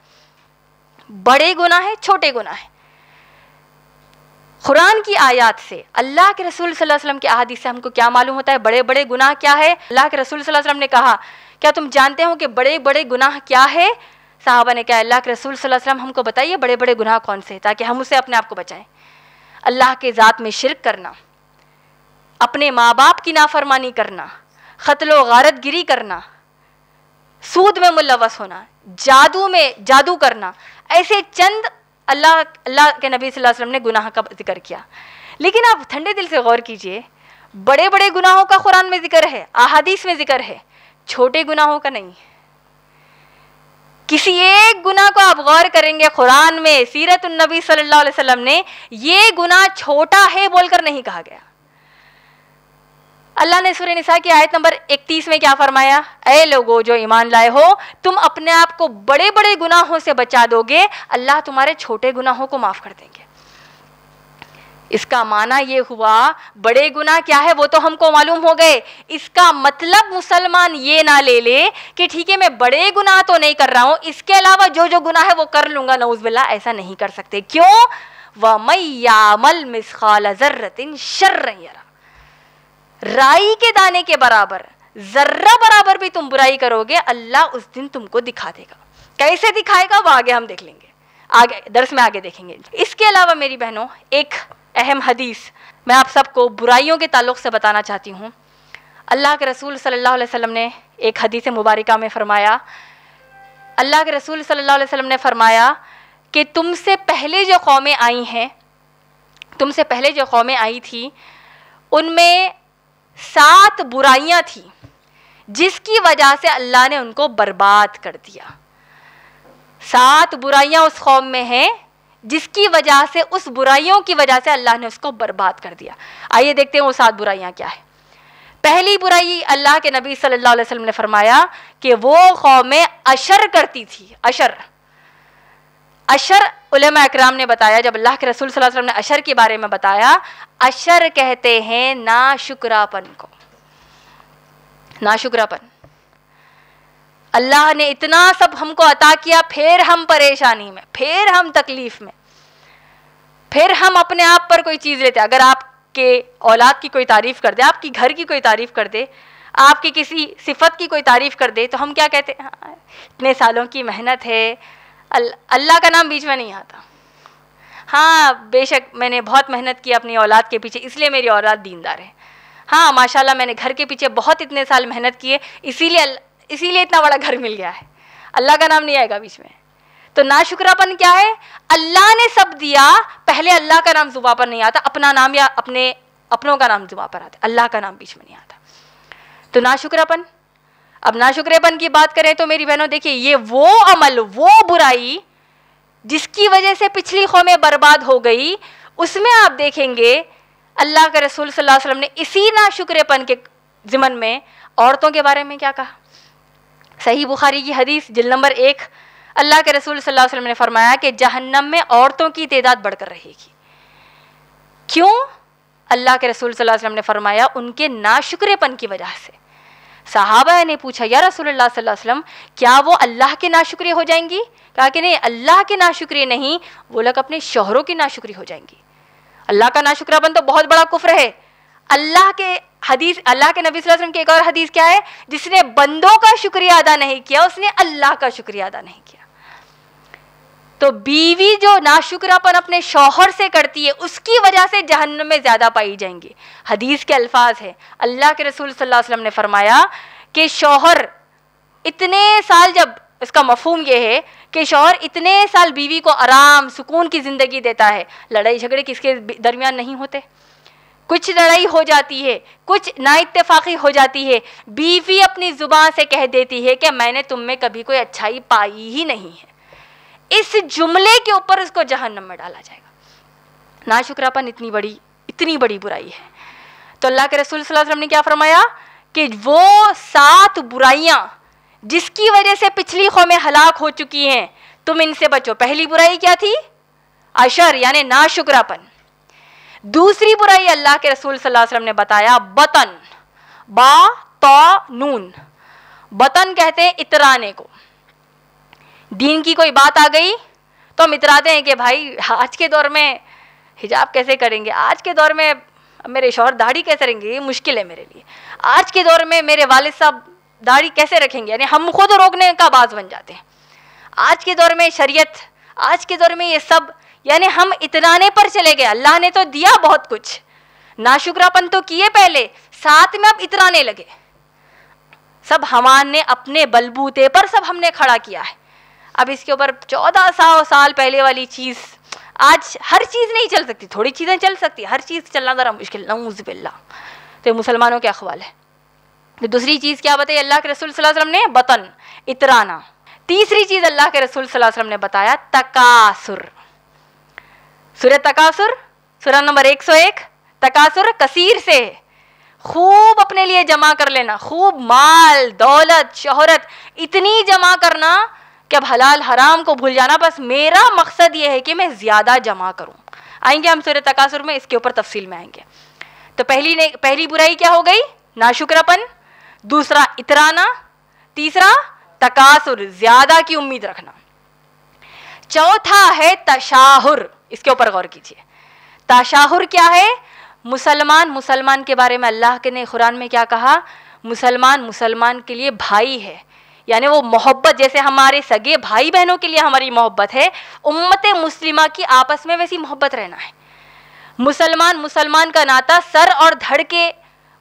बड़े गुनाह है, छोटे गुनाह है। कुरान की आयत से, अल्लाह के रसूल सल्लल्लाहु अलैहि वसल्लम के अहादीस से हमको क्या मालूम होता है? बड़े बड़े गुनाह क्या है? अल्लाह के रसूल सल्लल्लाहु अलैहि वसल्लम ने कहा, क्या तुम जानते हो कि बड़े बड़े गुनाह क्या है? साहबा ने कहा, अल्लाह के रसूल सल्लल्लाहु अलैहि वसल्लम हमको बताइए बड़े बड़े गुनाह कौन से, ताकि हम उसे अपने आप को बचाएं। अल्लाह के ज़ात में शिरक करना, अपने माँ बाप की नाफरमानी करना, क़त्ल व गारतगिरी करना, सूद में मुलव्वस होना, जादू करना, ऐसे चंद अल्लाह के नबी सल्लल्लाहु अलैहि वसल्लम ने गुनाह का जिक्र किया। लेकिन आप ठंडे दिल से गौर कीजिए, बड़े बड़े गुनाहों का कुरान में जिक्र है, अहादीस में जिक्र है, छोटे गुनाहों का नहीं। किसी एक गुनाह को आप गौर करेंगे कुरान में, सीरत नबी सल्लल्लाहु अलैहि वसल्लम ने ये गुनाह छोटा है बोलकर नहीं कहा गया। अल्लाह ने सूरह निसा की आयत नंबर 31 में क्या फरमाया? ऐ लोगों जो ईमान लाए हो, तुम अपने आप को बड़े बड़े गुनाहों से बचा दोगे, अल्लाह तुम्हारे छोटे गुनाहों को माफ कर देंगे। इसका माना ये हुआ, बड़े गुनाह क्या है वो तो हमको मालूम हो गए, इसका मतलब मुसलमान ये ना ले ले कि ठीक है मैं बड़े गुनाह तो नहीं कर रहा हूँ, इसके अलावा जो जो गुनाह है वो कर लूँगा, नऊज़ बिल्लाह। ऐसा नहीं कर सकते। क्यों? वमन यामल मिस्काल ज़र्रतिन शर्रन यरा, राई के दाने के बराबर, जर्रा बराबर भी तुम बुराई करोगे, अल्लाह उस दिन तुमको दिखा देगा। कैसे दिखाएगा वो आगे हम देख लेंगे, आगे दर्स में आगे देखेंगे। इसके अलावा मेरी बहनों, एक अहम हदीस मैं आप सबको बुराइयों के ताल्लुक़ से बताना चाहती हूँ। अल्लाह के रसूल सल्लल्लाहु अलैहि वसल्लम ने एक हदीस मुबारका में फरमाया, अल्लाह के रसूल सल्लल्लाहु अलैहि वसल्लम ने फरमाया कि तुमसे पहले जो कौमें आई हैं, तुमसे पहले जो कौमें आई थी, उनमें 7 बुराइयाँ थीं जिसकी वजह से अल्लाह ने उनको बर्बाद कर दिया। 7 बुराइयाँ उस कौम में हैं जिसकी वजह से, उस बुराइयों की वजह से अल्लाह ने उसको बर्बाद कर दिया। आइए देखते हैं वो 7 बुराइयाँ क्या है। पहली बुराई, अल्लाह के नबी सल्लल्लाहु अलैहि वसल्लम ने फरमाया कि वो कौमें अशर करती थी। अशर, अशर उलेमा इकराम ने बताया, जब अल्लाह के रसूल सल्लल्लाहु अलैहि वसल्लम ने अशर के बारे में बताया, अशर कहते हैं नाशुक्रापन को। नाशुक्रापन, अल्लाह ने इतना सब हमको अता किया, फिर हम परेशानी में, फिर हम तकलीफ में, फिर हम अपने आप पर कोई चीज़ लेते हैं। अगर आपके औलाद की कोई तारीफ़ कर दे, आपकी घर की कोई तारीफ़ कर दे, आपकी किसी सिफत की कोई तारीफ़ कर दे, तो हम क्या कहते हैं? हाँ, इतने सालों की मेहनत है। अल्लाह का नाम बीच में नहीं आता। हाँ बेशक मैंने बहुत मेहनत की अपनी औलाद के पीछे, इसलिए मेरी औलाद दीनदार है। हाँ माशाल्लाह मैंने घर के पीछे बहुत इतने साल मेहनत की है, इसीलिए इतना बड़ा घर मिल गया है। अल्लाह का नाम नहीं आएगा बीच में। तो नाशुक्रापन क्या है? अल्लाह ने सब दिया, पहले अल्लाह का नाम जुबान पर नहीं आता, अपना नाम या अपने अपनों का नाम जुबान पर आता, अल्लाह का नाम बीच में नहीं आता। तो नाशुक्रापन। अब नाशुक्रेपन की बात करें तो मेरी बहनों देखिए, ये वो अमल, वो बुराई जिसकी वजह से पिछली कौमें बर्बाद हो गई। उसमें आप देखेंगे अल्लाह के रसूल सल्लल्लाहु अलैहि वसल्लम ने इसी नाशुक्रेपन के ज़िमन में औरतों के बारे में क्या कहा? सही बुखारी की हदीस जिल नंबर 1, अल्लाह के रसूल सल्लल्लाहु अलैहि वसल्लम ने फरमाया कि जहन्नम में औरतों की तादाद बढ़कर रहेगी। क्यों? अल्लाह के रसूल सल्लल्लाहु अलैहि वसल्लम ने फरमाया उनके नाशुक्रेपन की वजह से। सहाबा ने पूछा, या रसूलल्लाह सल्लल्लाहु अलैहि वसल्लम क्या वो अल्लाह के नाशुक्रिय हो जाएंगी? कहा कि नहीं, अल्लाह के नाशुक्रिय नहीं, वो लोग अपने शोहरों की नाशुक्रिय हो जाएंगी। अल्लाह का नाशुक्रापन तो बहुत बड़ा कुफ्र है। अल्लाह के नबी सल्लल्लाहु अलैहि वसल्लम की एक और हदीस क्या है? जिसने बंदों का शुक्रिया अदा नहीं किया, उसने अल्लाह का शुक्रिया अदा नहीं किया। तो बीवी जो नाशुक्रापन अपने शौहर से करती है उसकी वजह से जहन्नम में ज़्यादा पाई जाएंगी। हदीस के अल्फाज है, अल्लाह के रसूल सल्लल्लाहु अलैहि वसल्लम ने फरमाया कि शौहर इतने साल, जब इसका मफहूम यह है कि शौहर इतने साल बीवी को आराम सुकून की ज़िंदगी देता है, लड़ाई झगड़े किसके दरमियान नहीं होते, कुछ लड़ाई हो जाती है, कुछ नाइत्तेफाकी हो जाती है, बीवी अपनी ज़ुबान से कह देती है कि मैंने तुम में कभी कोई अच्छाई पाई ही नहीं है, इस जुमले के ऊपर उसको जहन्नम में डाला जाएगा। नाशुक्रापन इतनी बड़ी बुराई है। तो अल्लाह के रसूल सल्लल्लाहु अलैहि वसल्लम ने क्या फरमाया कि वो 7 बुराइयाँ जिसकी वजह से पिछली कौमें हलाक हो चुकी हैं, तुम इनसे बचो। पहली बुराई क्या थी? अशर यानी नाशुक्रापन। दूसरी बुराई अल्लाह के रसूल सल्लल्लाहु अलैहि वसल्लम ने बताया बतन, बा-ता-नून, बतन कहते हैं इतराने को। दीन की कोई बात आ गई तो हम इतराते हैं कि भाई आज के दौर में हिजाब कैसे करेंगे, आज के दौर में मेरे शौहर दाढ़ी कैसे रहेंगे, ये मुश्किल है मेरे लिए, आज के दौर में मेरे वालिद साहब दाढ़ी कैसे रखेंगे, यानी हम खुद रोकने का बाज बन जाते हैं। आज के दौर में शरीयत, आज के दौर में ये सब, यानी हम इतराने पर चले गए। अल्लाह ने तो दिया बहुत कुछ, नाशुक्रापन तो किए पहले, साथ में अब इतराने लगे। सब हमने अपने बलबूते पर सब हमने खड़ा किया है। अब इसके ऊपर 1400 साल पहले वाली चीज़, आज हर चीज़ नहीं चल सकती, थोड़ी चीज़ें चल सकती, हर चीज़ चलना ज़रा मुश्किल, नऊज़ बिल्लाह। तो मुसलमानों के अखवाल है। तो दूसरी चीज़ क्या बताई अल्लाह के रसूल सल्लल्लाहु अलैहि वसल्लम ने? बतन, इतराना। तीसरी चीज़ अल्लाह के रसूल सल्लल्लाहु अलैहि वसल्लम ने बताया तकासुर। सूरह तकासुर, सूरह नंबर 101। तकासुर कसीर से, खूब अपने लिए जमा कर लेना, खूब माल दौलत शोहरत इतनी जमा करना कि अब हलाल हराम को भूल जाना, बस मेरा मकसद ये है कि मैं ज़्यादा जमा करूँ। आएंगे हम सूरह तकासुर में, इसके ऊपर तफसील में आएंगे। तो पहली बुराई क्या हो गई? नाशुक्रपन, दूसरा इतराना, तीसरा तकासुर ज़्यादा की उम्मीद रखना। चौथा है तशाहुर, इसके ऊपर गौर कीजिए। तशाहुर क्या है? मुसलमान के बारे में अल्लाह के ने कुरान में क्या कहा? मुसलमान के लिए भाई है, यानी वो मोहब्बत, जैसे हमारे सगे भाई बहनों के लिए हमारी मोहब्बत है, उम्मत मुस्लिमा की आपस में वैसी मोहब्बत रहना है। मुसलमान का नाता सर और धड़ के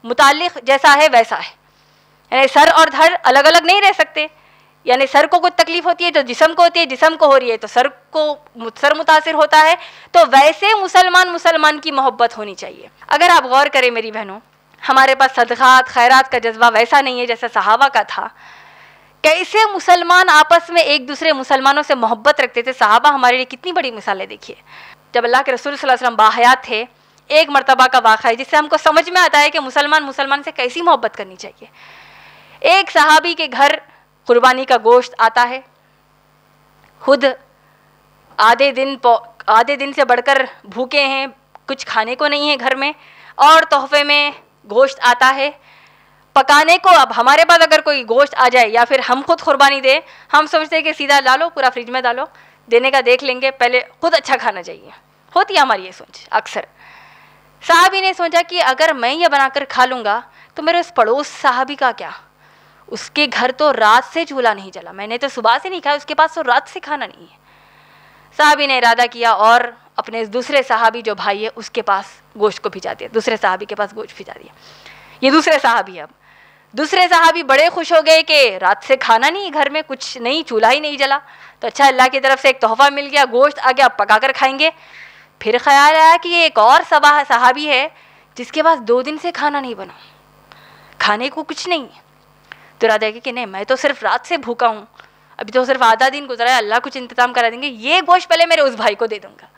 मुतालिक जैसा है वैसा है, यानी सर और धड़ अलग अलग नहीं रह सकते, यानी सर को कुछ तकलीफ होती है तो जिस्म को होती है, जिस्म को हो रही है तो सर मुतासिर होता है। तो वैसे मुसलमान की मोहब्बत होनी चाहिए। अगर आप गौर करें मेरी बहनों, हमारे पास सदक़ात खैरात का जज्बा वैसा नहीं है जैसा सहाबा का था। कैसे मुसलमान आपस में एक दूसरे मुसलमानों से मोहब्बत रखते थे, सहाबा हमारे लिए कितनी बड़ी मिसालें। देखिए जब अल्लाह के रसूल सल्लल्लाहु अलैहि वसल्लम बाहयात थे, एक मरतबा का वाक़ा है जिससे हमको समझ में आता है कि मुसलमान से कैसी मोहब्बत करनी चाहिए। एक सहाबी के घर कुर्बानी का गोश्त आता है, खुद आधे दिन से बढ़कर भूखे हैं, कुछ खाने को नहीं है घर में, और तोहफे में गोश्त आता है पकाने को। अब हमारे पास अगर कोई गोश्त आ जाए या फिर हम खुद कुर्बानी दें, हम सोचते हैं कि सीधा ला लो, पूरा फ्रिज में डालो, देने का देख लेंगे, पहले खुद अच्छा खाना चाहिए, होती है हमारी ये सोच अक्सर। साहबी ने सोचा कि अगर मैं ये बनाकर खा लूँगा तो मेरे उस पड़ोस साहबी का क्या, उसके घर तो रात से चूल्हा नहीं जला, मैंने तो सुबह से नहीं खाया, उसके पास तो रात से खाना नहीं है। साहबी ने इरादा किया और अपने दूसरे साहबी जो भाई है उसके पास गोश्त को भिजा दिया, दूसरे साहबी के पास गोश्त भिजा दिया। ये दूसरे साहबी, अब दूसरे साहबी बड़े खुश हो गए कि रात से खाना नहीं, घर में कुछ नहीं, चूल्हा ही नहीं जला, तो अच्छा अल्लाह की तरफ से एक तोहफा मिल गया, गोश्त आ गया, अब पका कर खाएंगे। फिर ख्याल आया कि ये एक और साहबी है जिसके पास 2 दिन से खाना नहीं बना, खाने को कुछ नहीं है। तो इरादा कि नहीं, मैं तो सिर्फ रात से भूखा हूँ, अभी तो सिर्फ आधा दिन गुजरा है, अल्लाह कुछ इंतजाम करा देंगे, ये गोश्त पहले मेरे उस भाई को दे दूंगा।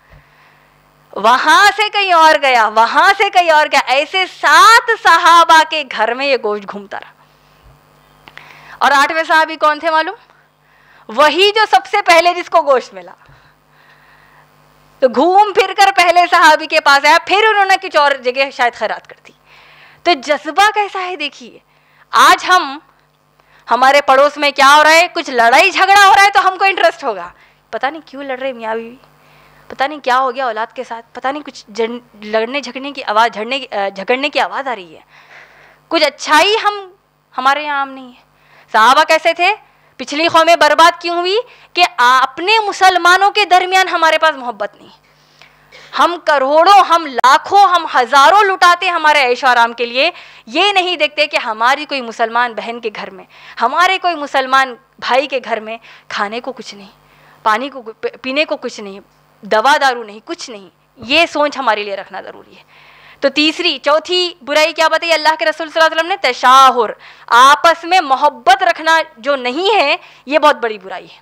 वहाँ से कहीं और गया, वहाँ से कहीं और गया, ऐसे 7 सहाबा के घर में ये गोश्त घूमता रहा। और 8वें सहाबी कौन थे मालूम? वही जो सबसे पहले जिसको गोश्त मिला। तो घूम फिर कर पहले सहाबी के पास आया, फिर उन्होंने कुछ और जगह शायद खैरात कर दी। तो जज्बा कैसा है देखिए। आज हम, हमारे पड़ोस में क्या हो रहा है, कुछ लड़ाई झगड़ा हो रहा है तो हमको इंटरेस्ट होगा, पता नहीं क्यों लड़ रहे मियाँ बीवी, पता नहीं क्या हो गया औलाद के साथ, पता नहीं कुछ लड़ने झगड़ने की आवाज़ आ रही है, कुछ अच्छाई हमारे यहाँ आम नहीं है। सहाबा कैसे थे? पिछली कौमें बर्बाद क्यों हुई कि अपने मुसलमानों के दरमियान हमारे पास मोहब्बत नहीं। हम करोड़ों, हम लाखों, हम हज़ारों लुटाते हमारे ऐश आराम के लिए, ये नहीं देखते कि हमारी कोई मुसलमान बहन के घर में, हमारे कोई मुसलमान भाई के घर में खाने को कुछ नहीं, पानी को पीने को कुछ नहीं, दवा दारू नहीं, कुछ नहीं। ये सोच हमारे लिए रखना ज़रूरी है। तो चौथी बुराई क्या बताई अल्लाह के रसूल सल्लल्लाहु अलैहि वसल्लम ने? तशाहुर, आपस में मोहब्बत रखना जो नहीं है, ये बहुत बड़ी बुराई है।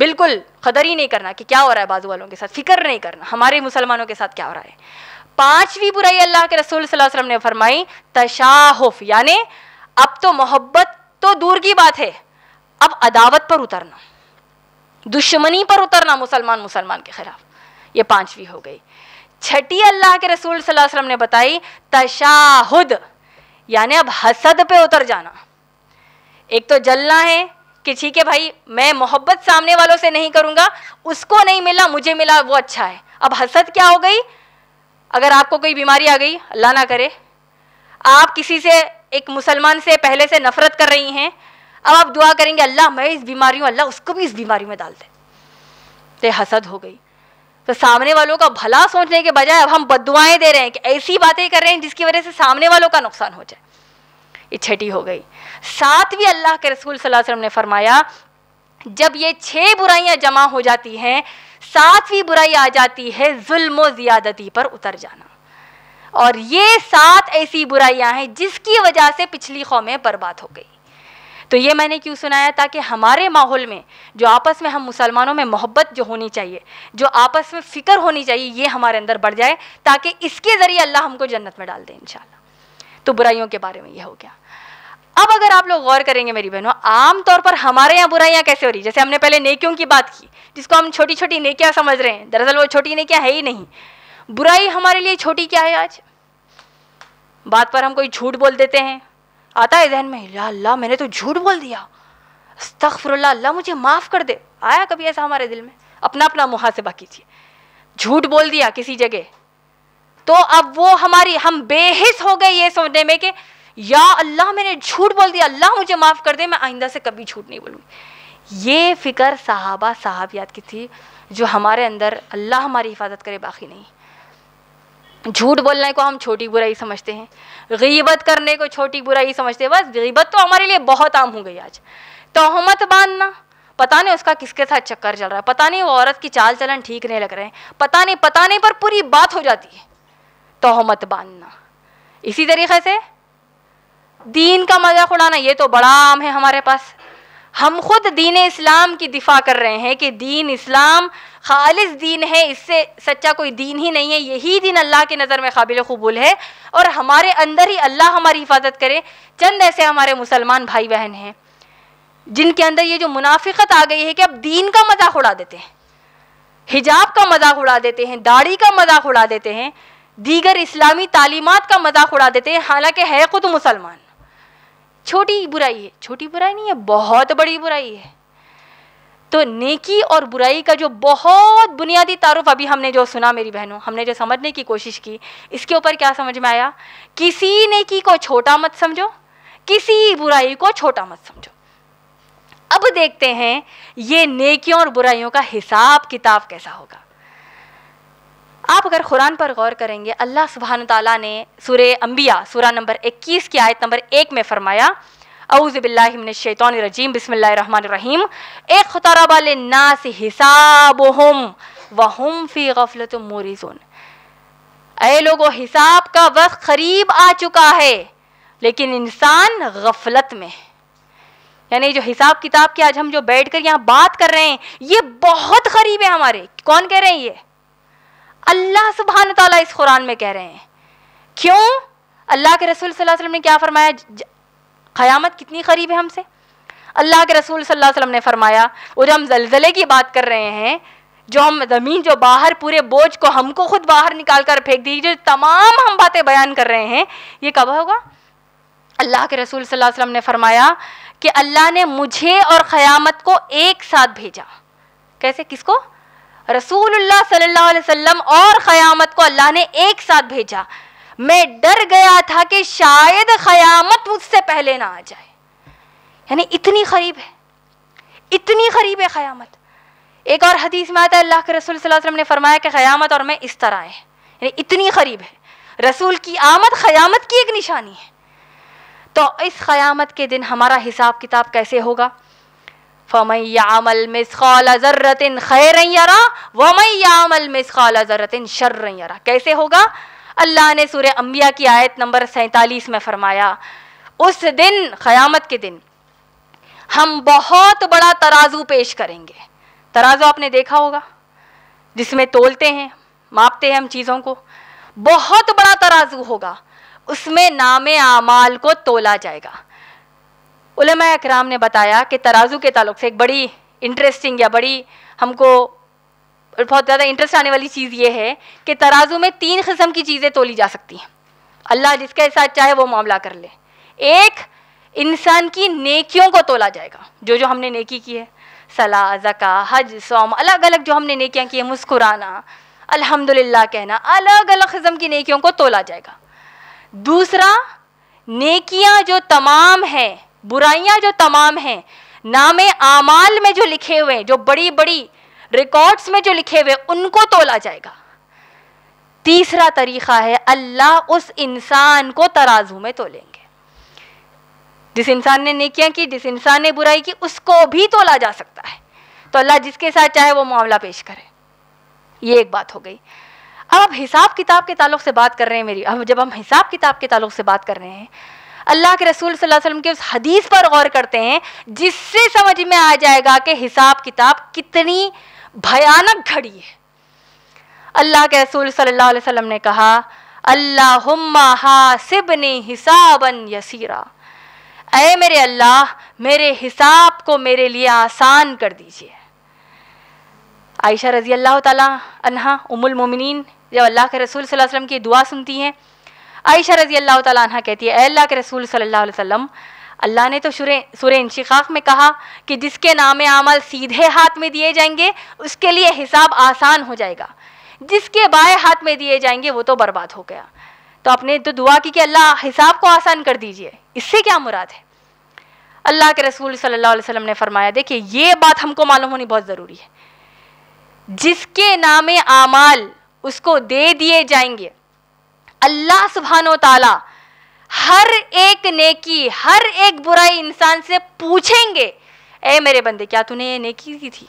बिल्कुल कदर ही नहीं करना कि क्या हो रहा है बाजू वालों के साथ, फिक्र नहीं करना हमारे मुसलमानों के साथ क्या हो रहा है। पांचवी बुराई अल्लाह के रसूल सल्लल्लाहु अलैहि वसल्लम ने फरमाई तशाहुफ, यानी अब तो मोहब्बत तो दूर की बात है, अब अदावत पर उतरना, दुश्मनी पर उतरना मुसलमान मुसलमान के खिलाफ, ये पांचवी हो गई। छठी अल्लाह के रसूल सल्लल्लाहु अलैहि वसल्लम ने बताई तशाहुद, यानी अब हसद पे उतर जाना। एक तो जलना है कि ठीक है भाई, मैं मोहब्बत सामने वालों से नहीं करूंगा, उसको नहीं मिला मुझे मिला वो अच्छा है। अब हसद क्या हो गई? अगर आपको कोई बीमारी आ गई, अल्लाह ना करे, आप किसी से, एक मुसलमान से पहले से नफरत कर रही हैं, अब आप दुआ करेंगे अल्लाह मैं इस बीमारी हूँ, अल्लाह उसको भी इस बीमारी में डाल दे, तो हसद हो गई। तो सामने वालों का भला सोचने के बजाय अब हम बददुआएं दे रहे हैं कि ऐसी बातें कर रहे हैं जिसकी वजह से सामने वालों का नुकसान हो जाए, ये छठी हो गई। सातवीं अल्लाह के रसूल सल्लल्लाहु अलैहि वसल्लम ने फरमाया जब ये छह बुराइयां जमा हो जाती हैं, सातवीं बुराई आ जाती है जुल्म और ज़ियादती पर उतर जाना। और ये सात ऐसी बुराइयां हैं जिसकी वजह से पिछली कौमें बर्बाद हो गई। तो ये मैंने क्यों सुनाया? ताकि हमारे माहौल में जो आपस में हम मुसलमानों में मोहब्बत जो होनी चाहिए, जो आपस में फ़िक्र होनी चाहिए, ये हमारे अंदर बढ़ जाए, ताकि इसके ज़रिए अल्लाह हमको जन्नत में डाल दे इंशाल्लाह। तो बुराइयों के बारे में ये हो गया। अब अगर आप लोग गौर करेंगे मेरी बहनों, आमतौर पर हमारे यहाँ बुराइयाँ कैसे हो रही? जैसे हमने पहले नेकियों की बात की, जिसको हम छोटी छोटी नेकियाँ समझ रहे हैं, दरअसल वो छोटी नेकियाँ है ही नहीं। बुराई हमारे लिए छोटी क्या है? आज बात पर हम कोई झूठ बोल देते हैं, आता है जहन में या अल्लाह मैंने तो झूठ बोल दिया, अस्तगफिरुल्लाह, अल्लाह मुझे माफ़ कर दे। आया कभी ऐसा हमारे दिल में? अपना अपना मुहासिबा कीजिए। झूठ बोल दिया किसी जगह, तो अब वो हमारी, हम बेहिस हो गए ये सोचने में कि या अल्लाह मैंने झूठ बोल दिया, अल्लाह मुझे माफ़ कर दे, मैं आइंदा से कभी झूठ नहीं बोलूँगी। ये फ़िक्र सहाबा सहाबियात की थी जो हमारे अंदर, अल्लाह हमारी हिफाजत करे, बाकी नहीं। झूठ बोलने को हम छोटी बुराई समझते हैं, गीबत करने को छोटी बुराई समझते हैं, बस गीबत तो हमारे लिए बहुत आम हो गई आज। तोहमत बांधना, पता नहीं उसका किसके साथ चक्कर चल रहा है, पता नहीं वो औरत की चाल चलन ठीक नहीं लग रहे हैं, पता नहीं पर पूरी बात हो जाती है, तोहमत बांधना। इसी तरीके से दीन का मजाक उड़ाना, ये तो बड़ा आम है हमारे पास। हम खुद दीन इस्लाम की दिफा कर रहे हैं कि दीन इस्लाम खालिस दीन है, इससे सच्चा कोई दीन ही नहीं है, यही दीन अल्लाह की नज़र में काबिल कबूल है, और हमारे अंदर ही अल्लाह हमारी हिफाजत करे। चंद ऐसे हमारे मुसलमान भाई बहन हैं जिनके अंदर ये जो मुनाफिकत आ गई है कि अब दीन का मजाक उड़ा देते हैं, हिजाब का मजाक उड़ा देते हैं, दाढ़ी का मजाक उड़ा देते हैं, दीगर इस्लामी तालीमात का मजाक उड़ा देते हैं, हालांकि है खुद मुसलमान। छोटी बुराई है, छोटी बुराई नहीं है, बहुत बड़ी बुराई है। तो नेकी और बुराई का जो बहुत बुनियादी तारुफ अभी हमने जो सुना मेरी बहनों, हमने जो समझने की कोशिश की, इसके ऊपर क्या समझ में आया? किसी नेकी को छोटा मत समझो, किसी बुराई को छोटा मत समझो। अब देखते हैं ये नेकियों और बुराइयों का हिसाब किताब कैसा होगा। आप अगर कुरान पर गौर करेंगे, अल्लाह सुब्हान तआला ने सूरह अंबिया सूरा नंबर 21 की आयत नंबर 1 में फरमाया औज़ु बिल्लाहि मिनश शैतानिर रजीम बिस्मिल्लाहिर रहमानिर रहीम इक़्तरबा लिन्नास हिसाबुहुम व हुम फी गफलतिन मुरिज़ून। ऐ लोगों, हिसाब का वक्त करीब आ चुका है, लेकिन इंसान गफलत में। यानी जो हिसाब किताब की आज हम जो बैठ कर यहाँ बात कर रहे हैं, ये बहुत करीब है हमारे। कौन कह रहे हैं? ये अल्लाह सुब्हान तआला इस कुरान में कह रहे हैं। क्यों? अल्लाह के रसूल सल्लल्लाहु अलैहि वसल्लम ने क्या फरमाया? क़यामत कितनी करीब है हमसे। अल्लाह के रसूल सल्लल्लाहु अलैहि वसल्लम ने फरमाया, और हम ज़लज़ले की बात कर रहे हैं, जो हम ज़मीन जो बाहर पूरे बोझ को हमको खुद बाहर निकाल कर फेंक दी, जो तमाम हम बातें बयान कर रहे हैं, ये कब होगा? अल्लाह के रसूल सल्लल्लाहु अलैहि वसल्लम ने फरमाया कि अल्लाह ने मुझे और क़यामत को एक साथ भेजा। कैसे? किसको? रसूलुल्लाह सल्लल्लाहु अलैहि वसल्लम और क़यामत को अल्लाह ने एक साथ भेजा। मैं डर गया था कि शायद क़यामत मुझसे पहले ना आ जाए। यानी इतनी करीब है, इतनी करीब है क़यामत। एक और हदीस में आता है अल्लाह के रसूल सल्लल्लाहु अलैहि वसल्लम ने फरमाया कि क़यामत और मैं इस तरह है, यानी इतनी करीब है। रसूल की आमद क़यामत की एक निशानी है। तो इस क़यामत के दिन हमारा हिसाब किताब कैसे होगा? फमन यामल मिस्काल ज़र्रतिन खैरन यरा वमन यामल मिस्काल ज़र्रतिन शर्रन यरा। कैसे होगा? अल्लाह ने सूरह अंबिया की आयत नंबर 47 में फरमाया, उस दिन क़यामत के दिन हम बहुत बड़ा तराजू पेश करेंगे। तराजू आपने देखा होगा जिसमें तोलते हैं, मापते हैं हम चीज़ों को। बहुत बड़ा तराजू होगा, उसमें नामे आमाल को तोला जाएगा। उलमा इकराम ने बताया कि तराजू के ताल्लुक से एक बड़ी इंटरेस्टिंग या बड़ी हमको बहुत ज़्यादा इंटरेस्ट आने वाली चीज़ ये है कि तराजू में 3 किस्म की चीज़ें तोली जा सकती हैं। अल्लाह जिसके साथ चाहे वो मामला कर ले। एक, इंसान की नेकियों को तोला जाएगा, जो जो हमने नेकी की है, सलाह, ज़का, हज, सौम, अलग अलग जो हमने नेकियाँ की है, मुस्कुराना, अल्हम्दुलिल्लाह कहना, अलग अलग किस्म की नेकियों को तोला जाएगा। दूसरा, नेकियाँ जो तमाम हैं, बुराइयाँ जो तमाम हैं, नामे आमाल में जो लिखे हुए हैं, जो बड़ी बड़ी रिकॉर्ड्स में जो लिखे हुए, उनको तोला जाएगा। तीसरा तरीक़ा है अल्लाह उस इंसान को तराजू में तोलेंगे। जिस इंसान ने नेकियां की, जिस इंसान ने बुराई की, उसको भी तोला जा सकता है। तो अल्लाह जिसके साथ चाहे वो मामला पेश करे। ये एक बात हो गई। अब हिसाब किताब के ताल्लुक़ से बात कर रहे हैं मेरी। अब जब हम हिसाब किताब के ताल्लुक़ से बात कर रहे हैं, अल्लाह के रसूल सल्लल्लाहु अलैहि वसल्लम के उस हदीस पर गौर करते हैं जिससे समझ में आ जाएगा कि हिसाब किताब कितनी भयानक घड़ी है। अल्लाह के रसूल सल्लल्लाहु अलैहि वसल्लम ने कहा, अल्लाहुम्मा हासिबनी हिसाबन यसीरा, ऐ मेरे अल्लाह मेरे हिसाब को मेरे लिए आसान कर दीजिए। आयशा रज़ी अल्लाह ताला अन्हा उम्मुल मोमिनीन जब अल्लाह के रसूल सल्लल्लाहु अलैहि वसल्लम की दुआ सुनती हैं, आयशा रज़ी अल्लाह ताला अन्हा कहती है, ऐ अल्लाह के रसूल सल्लल्लाहु अलैहि वसल्लम, अल्लाह ने तो सूरह इंशिक़ाक़ में कहा कि जिसके नाम आमल सीधे हाथ में दिए जाएंगे उसके लिए हिसाब आसान हो जाएगा, जिसके बाएं हाथ में दिए जाएंगे वो तो बर्बाद हो गया। तो आपने तो दुआ की कि अल्लाह हिसाब को आसान कर दीजिए, इससे क्या मुराद है? अल्लाह के रसूल सल्लल्लाहु अलैहि वसल्लम ने फरमाया, देखिए ये बात हमको मालूम होनी बहुत ज़रूरी है, जिसके नामे आमाल उसको दे दिए जाएंगे, अल्लाह सुभानो ताला हर एक नेकी हर एक बुराई इंसान से पूछेंगे, ऐ मेरे बंदे क्या तूने ये नेकी की थी,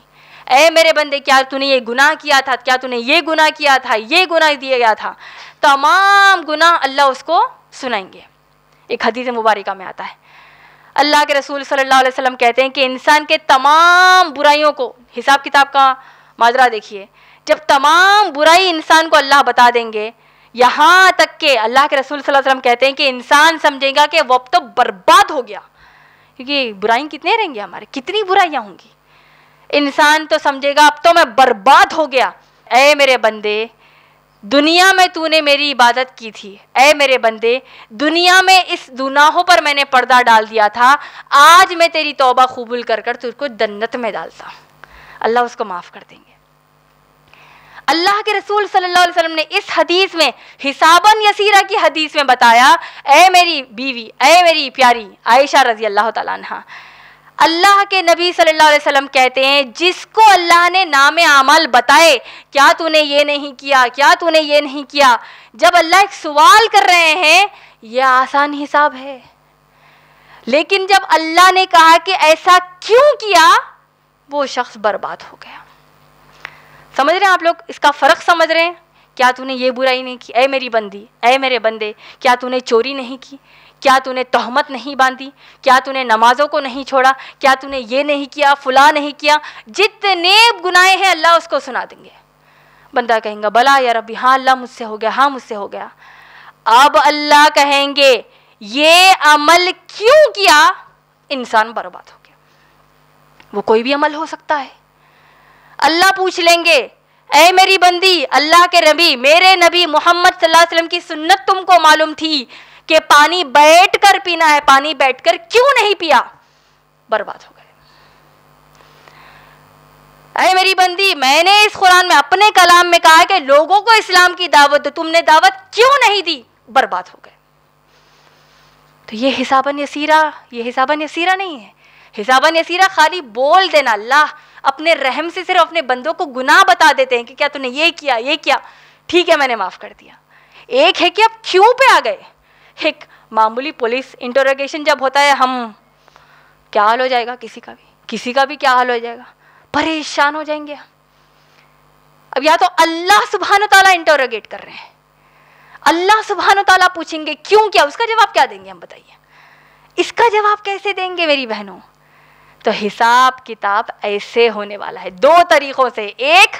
ऐ मेरे बंदे क्या तूने ये गुनाह किया था, क्या तूने ये गुनाह किया था, ये गुनाह दिया गया था। तमाम गुनाह अल्लाह उसको सुनाएंगे। एक हदीस मुबारका में आता है अल्लाह के रसूल सल्लल्लाहु अलैहि वसल्लम कहते हैं कि इंसान के तमाम बुराइयों को, हिसाब किताब का माजरा देखिए, जब तमाम बुराई इंसान को अल्लाह बता देंगे, यहाँ तक के अल्लाह के रसूल सल्लल्लाहु अलैहि वसल्लम कहते हैं कि इंसान समझेगा कि वक्त तो बर्बाद हो गया, क्योंकि बुराई कितने रहेंगे हमारे, कितनी बुराइयाँ होंगी। इंसान तो समझेगा अब तो मैं बर्बाद हो गया। ऐ मेरे बंदे दुनिया में तूने मेरी इबादत की थी, ऐ मेरे बंदे दुनिया में इस गुनाहों पर मैंने पर्दा डाल दिया था, आज मैं तेरी तौबा कबूल कर कर तुझको जन्नत में डालता हूँ। अल्लाह उसको माफ़ कर देंगे। अल्लाह के रसूल सल्लल्लाहु अलैहि वसल्लम ने इस हदीस में, हिसाबन यसीरा की हदीस में बताया, ऐ मेरी बीवी, ऐ मेरी प्यारी आयशा रज़ी अल्लाह तआला अन्हा, अल्लाह के नबी सल्लल्लाहु अलैहि वसल्लम कहते हैं, जिसको अल्लाह ने नामे आमल बताए, क्या तूने ये नहीं किया, क्या तूने ये नहीं किया, जब अल्लाह एक सवाल कर रहे हैं, यह आसान हिसाब है। लेकिन जब अल्लाह ने कहा कि ऐसा क्यों किया, वो शख्स बर्बाद हो गया। समझ रहे हैं आप लोग इसका फ़र्क, समझ रहे हैं? क्या तूने ये बुराई नहीं की, ऐ मेरी बंदी, ऐ मेरे बंदे क्या तूने चोरी नहीं की, क्या तूने तहमत नहीं बांधी, क्या तूने नमाज़ों को नहीं छोड़ा, क्या तूने ये नहीं किया, फुला नहीं किया। जितने गुनाहे हैं अल्लाह उसको सुना देंगे। बंदा कहेंगे भला यार अभी, हाँ अल्लाह मुझसे हो गया, हाँ मुझसे हो गया। अब अल्लाह कहेंगे ये अमल क्यों किया, इंसान बर्बाद हो गया। वो कोई भी अमल हो सकता है। अल्लाह पूछ लेंगे, ऐ मेरी बंदी, अल्लाह के नबी मेरे नबी मोहम्मद सल्लल्लाहु अलैहि वसल्लम की सुन्नत तुमको मालूम थी कि पानी बैठ कर पीना है, पानी बैठ कर क्यों नहीं पिया, बर्बाद हो गए। ऐ मेरी बंदी, मैंने इस कुरान में अपने कलाम में कहा कि लोगों को इस्लाम की दावत दो, तुमने दावत क्यों नहीं दी, बर्बाद हो गए। तो ये हिसाबन यसीरा नहीं है। हिसाबन यसीरा खाली बोल देना। अल्लाह अपने रहम से सिर्फ अपने बंदों को गुनाह बता देते हैं कि क्या तूने ये किया, ठीक है मैंने माफ़ कर दिया। एक है कि आप क्यों पे आ गए। एक मामूली पुलिस इंटरोगेशन जब होता है, हम क्या हाल हो जाएगा, किसी का भी क्या हाल हो जाएगा, परेशान हो जाएंगे। अब या तो अल्लाह सुब्हान व तआला इंटरोगेट कर रहे हैं, अल्लाह सुब्हान व तआला पूछेंगे क्यों क्या, उसका जवाब क्या देंगे हम, बताइए इसका जवाब कैसे देंगे मेरी बहनों। तो हिसाब किताब ऐसे होने वाला है दो तरीक़ों से। एक,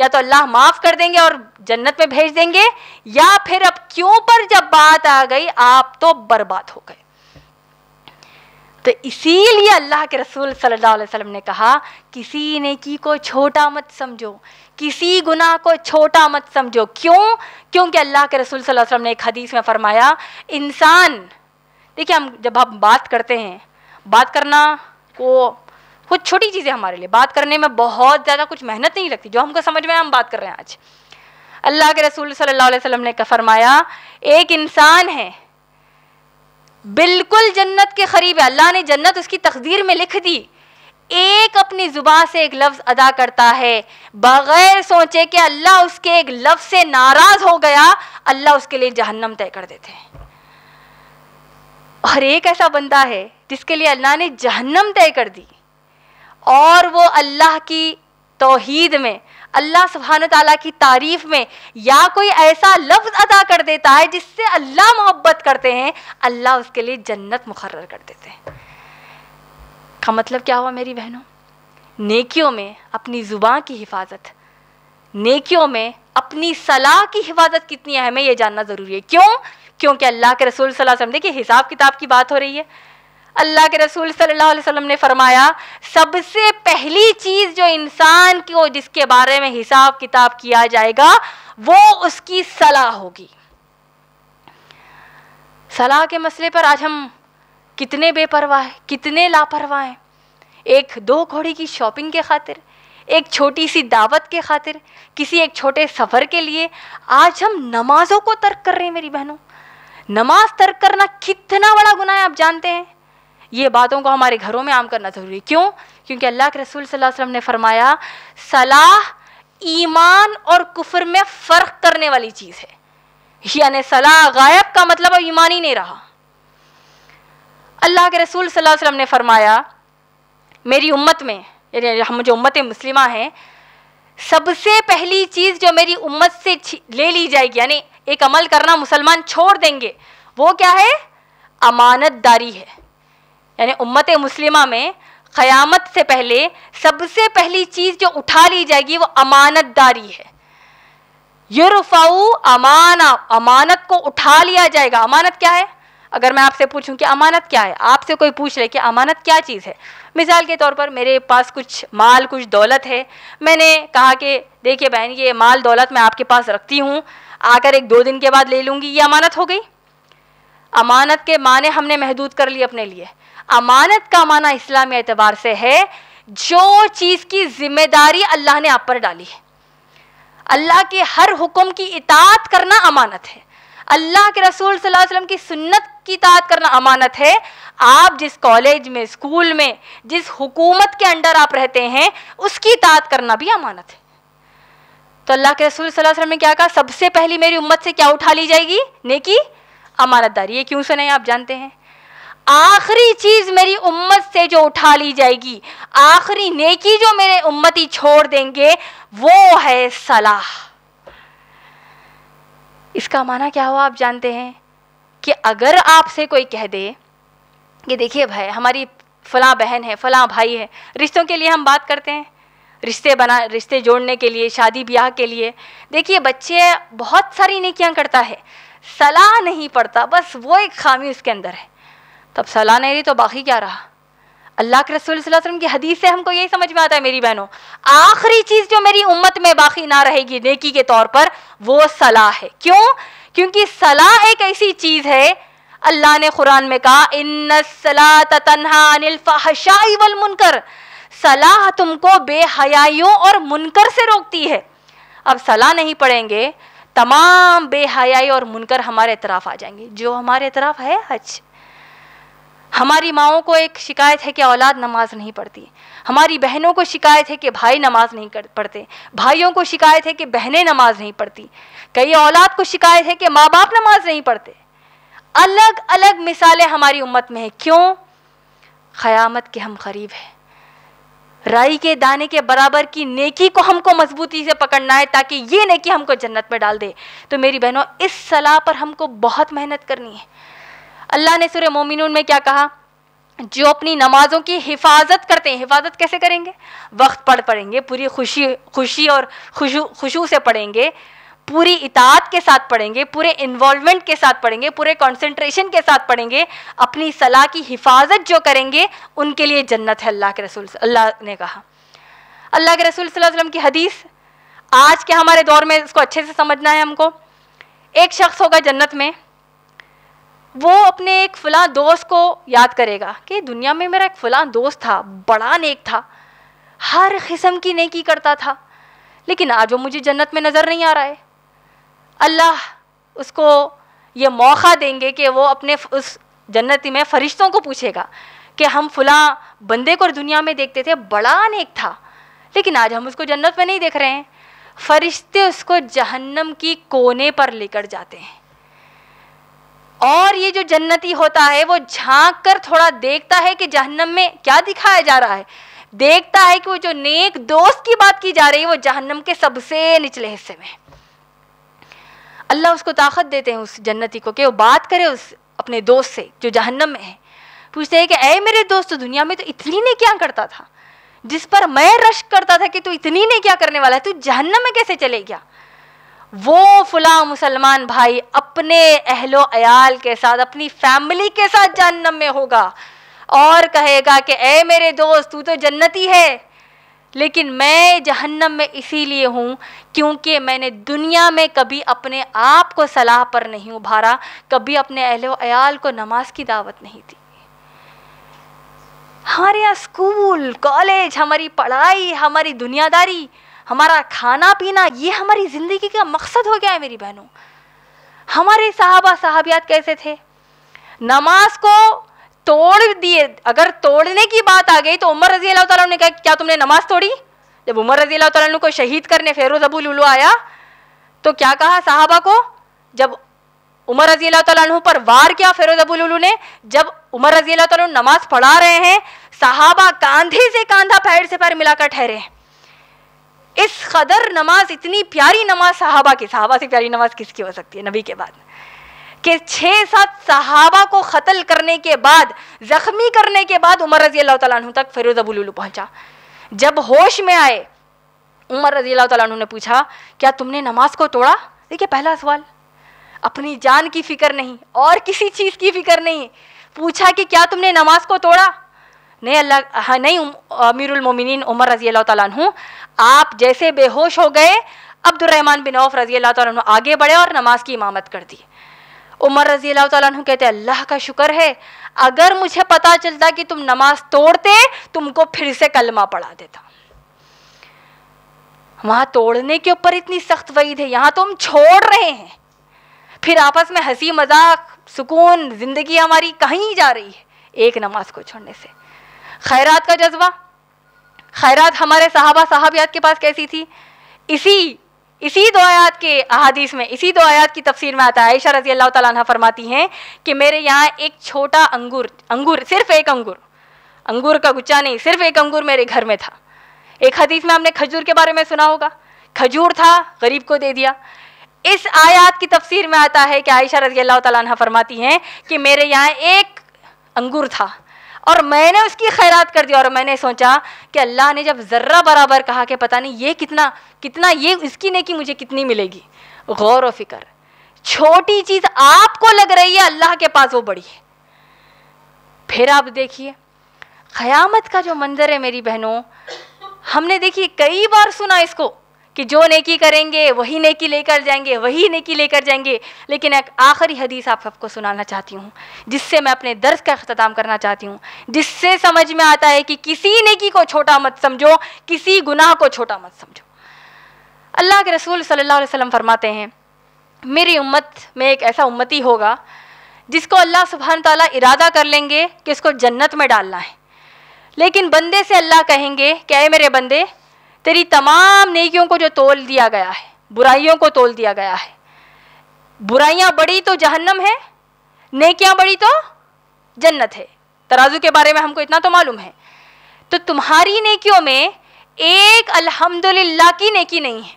या तो अल्लाह माफ़ कर देंगे और जन्नत में भेज देंगे, या फिर अब क्यों पर जब बात आ गई आप तो बर्बाद हो गए। तो इसीलिए अल्लाह के रसूल सल्लल्लाहु अलैहि वसल्लम ने कहा, किसी नेकी को छोटा मत समझो, किसी गुनाह को छोटा मत समझो। क्यों? क्योंकि अल्लाह के रसूल सल्लल्लाहु अलैहि वसल्लम ने एक हदीस में फरमाया, इंसान, देखिए हम जब हम बात करते हैं, बात करना को कुछ छोटी चीज़ें हमारे लिए, बात करने में बहुत ज़्यादा कुछ मेहनत नहीं लगती, जो हमको समझ में हम बात कर रहे हैं आज। अल्लाह के रसूल सल्लल्लाहु अलैहि वसल्लम ने फरमाया, एक इंसान है बिल्कुल जन्नत के करीब है, अल्लाह ने जन्नत उसकी तकदीर में लिख दी, एक अपनी ज़ुबान से एक लफ्ज़ अदा करता है बग़ैर सोचे कि अल्लाह उसके एक लफ्ज़ से नाराज़ हो गया, अल्लाह उसके लिए जहन्नम तय कर देते हैं। और एक ऐसा बंदा है जिसके लिए अल्लाह ने जहन्नम तय कर दी, और वो अल्लाह की तौहीद में, अल्लाह सुब्हान व तआला की तारीफ़ में, या कोई ऐसा लफ्ज़ अदा कर देता है जिससे अल्लाह मोहब्बत करते हैं, अल्लाह उसके लिए जन्नत मुकर्रर कर देते हैं। का मतलब क्या हुआ मेरी बहनों? नेकियों में अपनी ज़ुबान की हिफाजत, नेकियों में अपनी सलाह की हिफाजत कितनी है हमें ये जानना ज़रूरी है। क्यों? क्योंकि अल्लाह के रसूल सल्लल्लाहु अलैहि वसल्लम, देखिए हिसाब किताब की बात हो रही है, अल्लाह के रसूल सल्लल्लाहु अलैहि वसल्लम ने फरमाया, सबसे पहली चीज़ जो इंसान को जिसके बारे में हिसाब किताब किया जाएगा वो उसकी सलाह होगी। सलाह के मसले पर आज हम कितने बेपरवाह हैं, कितने लापरवाह हैं। एक दो घोड़ी की शॉपिंग के खातिर, एक छोटी सी दावत के खातिर, किसी एक छोटे सफ़र के लिए आज हम नमाज़ों को तर्क कर रहे हैं। मेरी बहनों, नमाज तर्क करना कितना बड़ा गुनाह है आप जानते हैं। ये बातों को हमारे घरों में आम करना ज़रूरी है। क्यों? क्योंकि अल्लाह के रसूल सल्लल्लाहु अलैहि वसल्लम ने फरमाया, सलाह ईमान और कुफ्र में फ़र्क करने वाली चीज़ है, यानी सलाह गायब का मतलब अब ईमान ही नहीं रहा। अल्लाह के रसूल सल्लल्लाहु अलैहि वसल्लम ने फरमाया, मेरी उम्मत में, यानी हम जो उम्मत मुस्लिमा हैं, सबसे पहली चीज़ जो मेरी उम्मत से ले ली जाएगी, यानी एक अमल करना मुसलमान छोड़ देंगे, वो क्या है? अमानतदारी है। यानी उम्मत मुस्लिमा में क़यामत से पहले सबसे पहली चीज़ जो उठा ली जाएगी वो अमानतदारी है। युरफ़ाउ अमाना, अमानत को उठा लिया जाएगा। अमानत क्या है? अगर मैं आपसे पूछूं कि अमानत क्या है, आपसे कोई पूछ ले कि अमानत क्या चीज़ है, मिसाल के तौर पर मेरे पास कुछ माल, कुछ दौलत है, मैंने कहा कि देखिए बहन ये माल दौलत मैं आपके पास रखती हूँ, आकर एक दो दिन के बाद ले लूँगी, ये अमानत हो गई। अमानत के माने हमने महदूद कर लिए अपने लिए। अमानत का माना इस्लामी एतबार से है जो चीज़ की जिम्मेदारी अल्लाह ने आप पर डाली है। अल्लाह के हर हुक्म की इताअत करना अमानत है, अल्लाह के रसूल सल्लल्लाहु अलैहि वसल्लम की सुन्नत की इताअत करना अमानत है। आप जिस कॉलेज में, स्कूल में, जिस हुकूमत के अंडर आप रहते हैं, उसकी इताअत करना भी अमानत है। तो अल्लाह के रसूल सल्लल्लाहु अलैहि वसल्लम ने क्या कहा? सबसे पहली मेरी उम्मत से क्या उठा ली जाएगी? नेकी, अमानतदारी। ये क्यों सुनाई आप जानते हैं? आखिरी चीज़ मेरी उम्मत से जो उठा ली जाएगी, आखिरी नेकी जो मेरे उम्मती छोड़ देंगे, वो है सलाह। इसका माना क्या हुआ आप जानते हैं कि अगर आपसे कोई कह दे कि देखिए भाई हमारी फ़लाँ बहन है, फ़लाँ भाई है, रिश्तों के लिए हम बात करते हैं, रिश्ते जोड़ने के लिए, शादी ब्याह के लिए, देखिए बच्चे बहुत सारी नेकियां करता है, सलाह नहीं पढ़ता, बस वो एक खामी उसके अंदर है। तब सलाह नहीं रही तो बाकी क्या रहा? अल्लाह के रसूल सल्लल्लाहु अलैहि वसल्लम की हदीस से हमको यही समझ में आता है मेरी बहनों, आखिरी चीज़ जो मेरी उम्मत में बाकी ना रहेगी नेकी के तौर पर, वो सलाह है। क्यों? क्योंकि सलाह एक ऐसी चीज़ है, अल्लाह ने कुरान में कहा, इन्नस्सलात तन्हा अनिल फहशाई वल मुनकर, सलाह तुमको बेहयाइयों और मुनकर से रोकती है। अब सलाह नहीं पढ़ेंगे, तमाम बेहयाई और मुनकर हमारे तरफ आ जाएंगे, जो हमारे तरफ है। हज हमारी माओं को एक शिकायत है कि औलाद नमाज नहीं पढ़ती, हमारी बहनों को शिकायत है कि भाई नमाज नहीं पढ़ते, भाइयों को शिकायत है कि बहनें नमाज नहीं पढ़ती, कई औलाद को शिकायत है कि माँ बाप नमाज नहीं पढ़ते। अलग अलग मिसालें हमारी उम्मत में हैं। क्यों? क़यामत के हम करीब हैं। राई के दाने के बराबर की नेकी को हमको मजबूती से पकड़ना है ताकि ये नेकी हमको जन्नत में डाल दे। तो मेरी बहनों, इस सलाह पर हमको बहुत मेहनत करनी है। अल्लाह ने सूरह मोमिनून में क्या कहा? जो अपनी नमाज़ों की हिफाजत करते हैं। हिफाजत कैसे करेंगे? वक्त पर पढ़ेंगे, पूरी खुशी और खुशू से पढ़ेंगे, पूरी इताअत के साथ पढ़ेंगे, पूरे इन्वॉल्वमेंट के साथ पढ़ेंगे, पूरे कंसंट्रेशन के साथ पढ़ेंगे। अपनी सलाह की हिफाजत जो करेंगे उनके लिए जन्नत है, अल्लाह के रसूल अल्लाह ने कहा। अल्लाह के रसूल सल्लल्लाहु अलैहि वसल्लम की हदीस आज के हमारे दौर में इसको अच्छे से समझना है हमको। एक शख्स होगा जन्नत में, वो अपने एक फ़लाँ दोस्त को याद करेगा कि दुनिया में मेरा एक फ़लाँ दोस्त था, बड़ा नेक था, हर किस्म की नेकी करता था, लेकिन आज वो मुझे जन्नत में नज़र नहीं आ रहा है। अल्लाह उसको ये मौका देंगे कि वो अपने उस जन्नती में फ़रिश्तों को पूछेगा कि हम फ़लाँ बंदे को दुनिया में देखते थे, बड़ा नेक था, लेकिन आज हम उसको जन्नत में नहीं देख रहे हैं। फ़रिश्ते उसको जहन्नम की कोने पर लेकर जाते हैं और ये जो जन्नती होता है वो झांक कर थोड़ा देखता है कि जहन्नम में क्या दिखाया जा रहा है। देखता है कि वो जो नेक दोस्त की बात की जा रही है वो जहन्नम के सबसे निचले हिस्से में। अल्लाह उसको ताकत देते हैं उस जन्नती को कि वो बात करे उस अपने दोस्त से जो जहन्नम में है। पूछते हैं कि ऐ मेरे दोस्त, दुनिया में तो इतनी ने क्या करता था जिस पर मैं रश्क करता था कि तू इतनी ने क्या करने वाला है, तू जहन्नम में कैसे चले गया? वो फुला मुसलमान भाई अपने अहलो अयाल के साथ, अपनी फैमिली के साथ जहन्नम में होगा और कहेगा कि ऐ मेरे दोस्त, तू तो जन्नती है लेकिन मैं जहन्नम में इसीलिए हूँ क्योंकि मैंने दुनिया में कभी अपने आप को सलाह पर नहीं उभारा, कभी अपने अहलो अयाल को नमाज की दावत नहीं दी। हमारे यहाँ स्कूल, कॉलेज, हमारी पढ़ाई, हमारी दुनियादारी, हमारा खाना पीना, ये हमारी ज़िंदगी का मकसद हो गया है। मेरी बहनों, हमारे साहबा साहबियात कैसे थे? नमाज को तोड़ दिए। अगर तोड़ने की बात आ गई तो उमर रज़ी अल्लाह ताला ने कहा, क्या तुमने नमाज तोड़ी? जब उमर रज़ी अल्लाह ताला को शहीद करने फ़िरोज़ अबुल लुलू आया तो क्या कहा साहबा को? जब उमर रज़ी अल्लाह ताला पर वार किया फ़िरोज़ अबुल लुलू ने, जब उमर रज़ी अल्लाह ताला नमाज पढ़ा रहे हैं, साहबा कांधे से कांधा, पैर से पैर मिलाकर ठहरे। इस कदर नमाज, इतनी प्यारी नमाज सहाबा की, सहाबा से प्यारी नमाज किसकी हो सकती है नबी के बाद? कि 6-7 सहाबा को क़त्ल करने के बाद, ज़ख्मी करने के बाद उमर रज़ी अल्लाह ताला तक फ़िरोज़ अबुल लुलू पहुँचा। जब होश में आए उमर रज़ी अल्लाह ताला ने पूछा, क्या तुमने नमाज को तोड़ा? देखिए पहला सवाल, अपनी जान की फ़िक्र नहीं और किसी चीज़ की फ़िक्र नहीं, पूछा कि क्या तुमने नमाज को तोड़ा? नहीं अल्लाह, हाँ नहीं अमीरुल मोमिनीन उमर रज़ी अल्लाह ताला अन्हु, आप जैसे बेहोश हो गए, अब्दुर रहमान बिन औफ रज़ी अल्लाह ताला अन्हु आगे बढ़े और नमाज की इमामत कर दी। उमर रज़ी अल्लाह ताला अन्हु कहते, अल्लाह का शुक्र है, अगर मुझे पता चलता कि तुम नमाज तोड़ते, तुमको फिर से कलमा पढ़ा देता। वहाँ तोड़ने के ऊपर इतनी सख्त वईद है, यहाँ तो हम छोड़ रहे हैं। फिर आपस में हंसी मजाक, सुकून, ज़िंदगी हमारी कहीं जा रही है एक नमाज को छोड़ने से। खैरात का जज्बा, खैरात हमारे सहाबा साहबियात के पास कैसी थी? इसी दो आयत के अहादीस में, इसी दो आयत की तफसीर में आता है, आयशा रज़ी अल्लाह ताला अन्हा फरमाती हैं कि मेरे यहाँ एक छोटा अंगूर, सिर्फ एक अंगूर का गुच्छा नहीं, सिर्फ एक अंगूर मेरे घर में था। एक हदीस में हमने खजूर के बारे में सुना होगा, खजूर था, गरीब को दे दिया। इस आयत की तफसीर में आता है कि आयशा रज़ी अल्लाह ताला अन्हा फरमाती हैं कि मेरे यहाँ एक अंगूर था और मैंने उसकी खैरात कर दी, और मैंने सोचा कि अल्लाह ने जब ज़र्रा बराबर कहा कि पता नहीं ये कितना ये इसकी नेकी मुझे कितनी मिलेगी। गौर व फिक्र, छोटी चीज़ आपको लग रही है, अल्लाह के पास वो बड़ी है। फिर आप देखिए क़यामत का जो मंजर है मेरी बहनों, हमने देखिए कई बार सुना इसको कि जो नेकी करेंगे वही नेकी लेकर जाएंगे, वही नेकी लेकर जाएंगे। लेकिन एक आखिरी हदीस आप सबको सुनाना चाहती हूँ, जिससे मैं अपने दर्स का अख्ताम करना चाहती हूँ, जिससे समझ में आता है कि किसी नेकी को छोटा मत समझो, किसी गुनाह को छोटा मत समझो। अल्लाह के रसूल सल्लल्लाहु अलैहि वसल्लम फरमाते हैं, मेरी उम्मत में एक ऐसा उम्मती होगा जिसको अल्लाह सुब्हान ताला इरादा कर लेंगे कि इसको जन्नत में डालना है, लेकिन बंदे से अल्लाह कहेंगे कि ऐ मेरे बंदे, तेरी तमाम नेकियों को जो तोल दिया गया है, बुराइयों को तोल दिया गया है। बुराइयाँ बड़ी तो जहन्नम है, नेकियाँ बड़ी तो जन्नत है। तराजू के बारे में हमको इतना तो मालूम है। तो तुम्हारी नेकियों में एक अल्हम्दुलिल्लाह की नेकी नहीं है।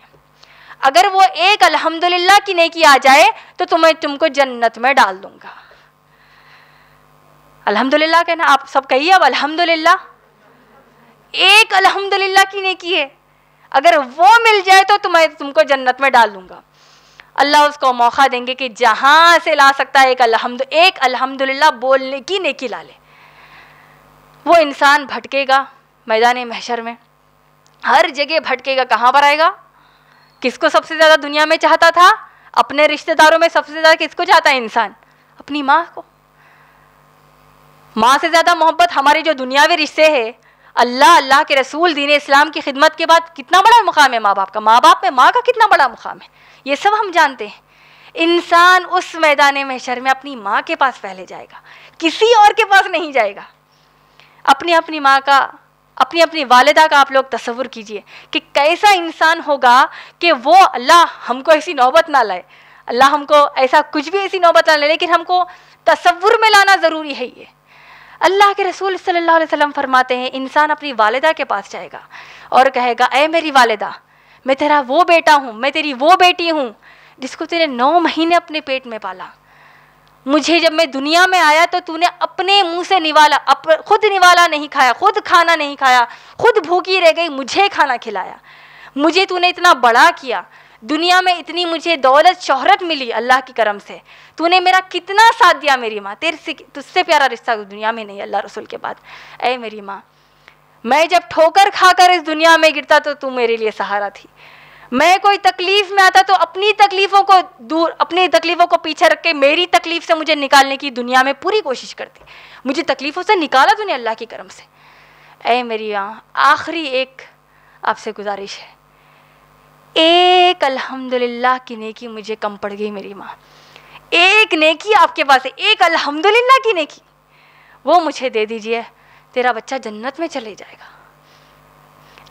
अगर वो एक अल्हम्दुलिल्लाह की नेकी आ जाए तो तुमको जन्नत में डाल दूंगा। अल्हम्दुलिल्लाह कहना, आप सब कहिए अब अल्हम्दुलिल्लाह। एक अल्हम्दुलिल्लाह की नेकी है, अगर वो मिल जाए तो तुमको जन्नत में डाल दूंगा। अल्लाह उसको मौका देंगे कि जहाँ से ला सकता है एक अल्हम्दुलिल्लाह बोलने की नेकी ला ले। वो इंसान भटकेगा मैदान महशर में, हर जगह भटकेगा। कहाँ पर आएगा? किसको सबसे ज़्यादा दुनिया में चाहता था? अपने रिश्तेदारों में सबसे ज़्यादा किसको चाहता है इंसान? अपनी माँ को। माँ से ज़्यादा मोहब्बत हमारे जो दुनियावी रिश्ते हैं। अल्लाह, अल्लाह के रसूल, दीन इस्लाम की खिदमत के बाद कितना बड़ा मुकाम है माँ बाप का। माँ बाप में माँ का कितना बड़ा मुकाम है ये सब हम जानते हैं। इंसान उस मैदान महशर में अपनी माँ के पास पहले जाएगा, किसी और के पास नहीं जाएगा। अपनी अपनी माँ का, अपनी अपनी वालिदा का आप लोग तसव्वुर कीजिए कि कैसा इंसान होगा कि वो, अल्लाह हमको ऐसी नौबत ना लाए, अल्लाह हमको ऐसा कुछ भी ऐसी नौबत ना लाए, लेकिन हमको तसव्वुर में लाना ज़रूरी है। ये अल्लाह के रसूल सल्लल्लाहु अलैहि वसल्लम फरमाते हैं, इंसान अपनी वालिदा के पास जाएगा और कहेगा, ऐ मेरी वालिदा, मैं तेरा वो बेटा हूँ, मैं तेरी वो बेटी हूँ जिसको तेरे 9 महीने अपने पेट में पाला। मुझे जब मैं दुनिया में आया तो तूने अपने मुंह से निवाला, खुद निवाला नहीं खाया, खुद खाना नहीं खाया, खुद भूखी रह गई, मुझे खाना खिलाया। मुझे तूने इतना बड़ा किया, दुनिया में इतनी मुझे दौलत शोहरत मिली अल्लाह के करम से। तूने मेरा कितना साथ दिया मेरी माँ, तेरे से तुझसे प्यारा रिश्ता दुनिया में नहीं अल्लाह रसूल के बाद। ऐ मेरी माँ, मैं जब ठोकर खाकर इस दुनिया में गिरता तो तू मेरे लिए सहारा थी। मैं कोई तकलीफ में आता तो अपनी तकलीफ़ों को पीछे रख के मेरी तकलीफ से मुझे निकालने की दुनिया में पूरी कोशिश करती। मुझे तकलीफ़ों से निकाला तूने अल्लाह के करम से। ऐ मेरी माँ, आखिरी एक आपसे गुजारिश है, एक अल्हम्दुलिल्लाह की नेकी मुझे कम पड़ गई मेरी माँ। एक नेकी आपके पास है, एक अल्हम्दुलिल्लाह की नेकी, वो मुझे दे दीजिए, तेरा बच्चा जन्नत में चले जाएगा।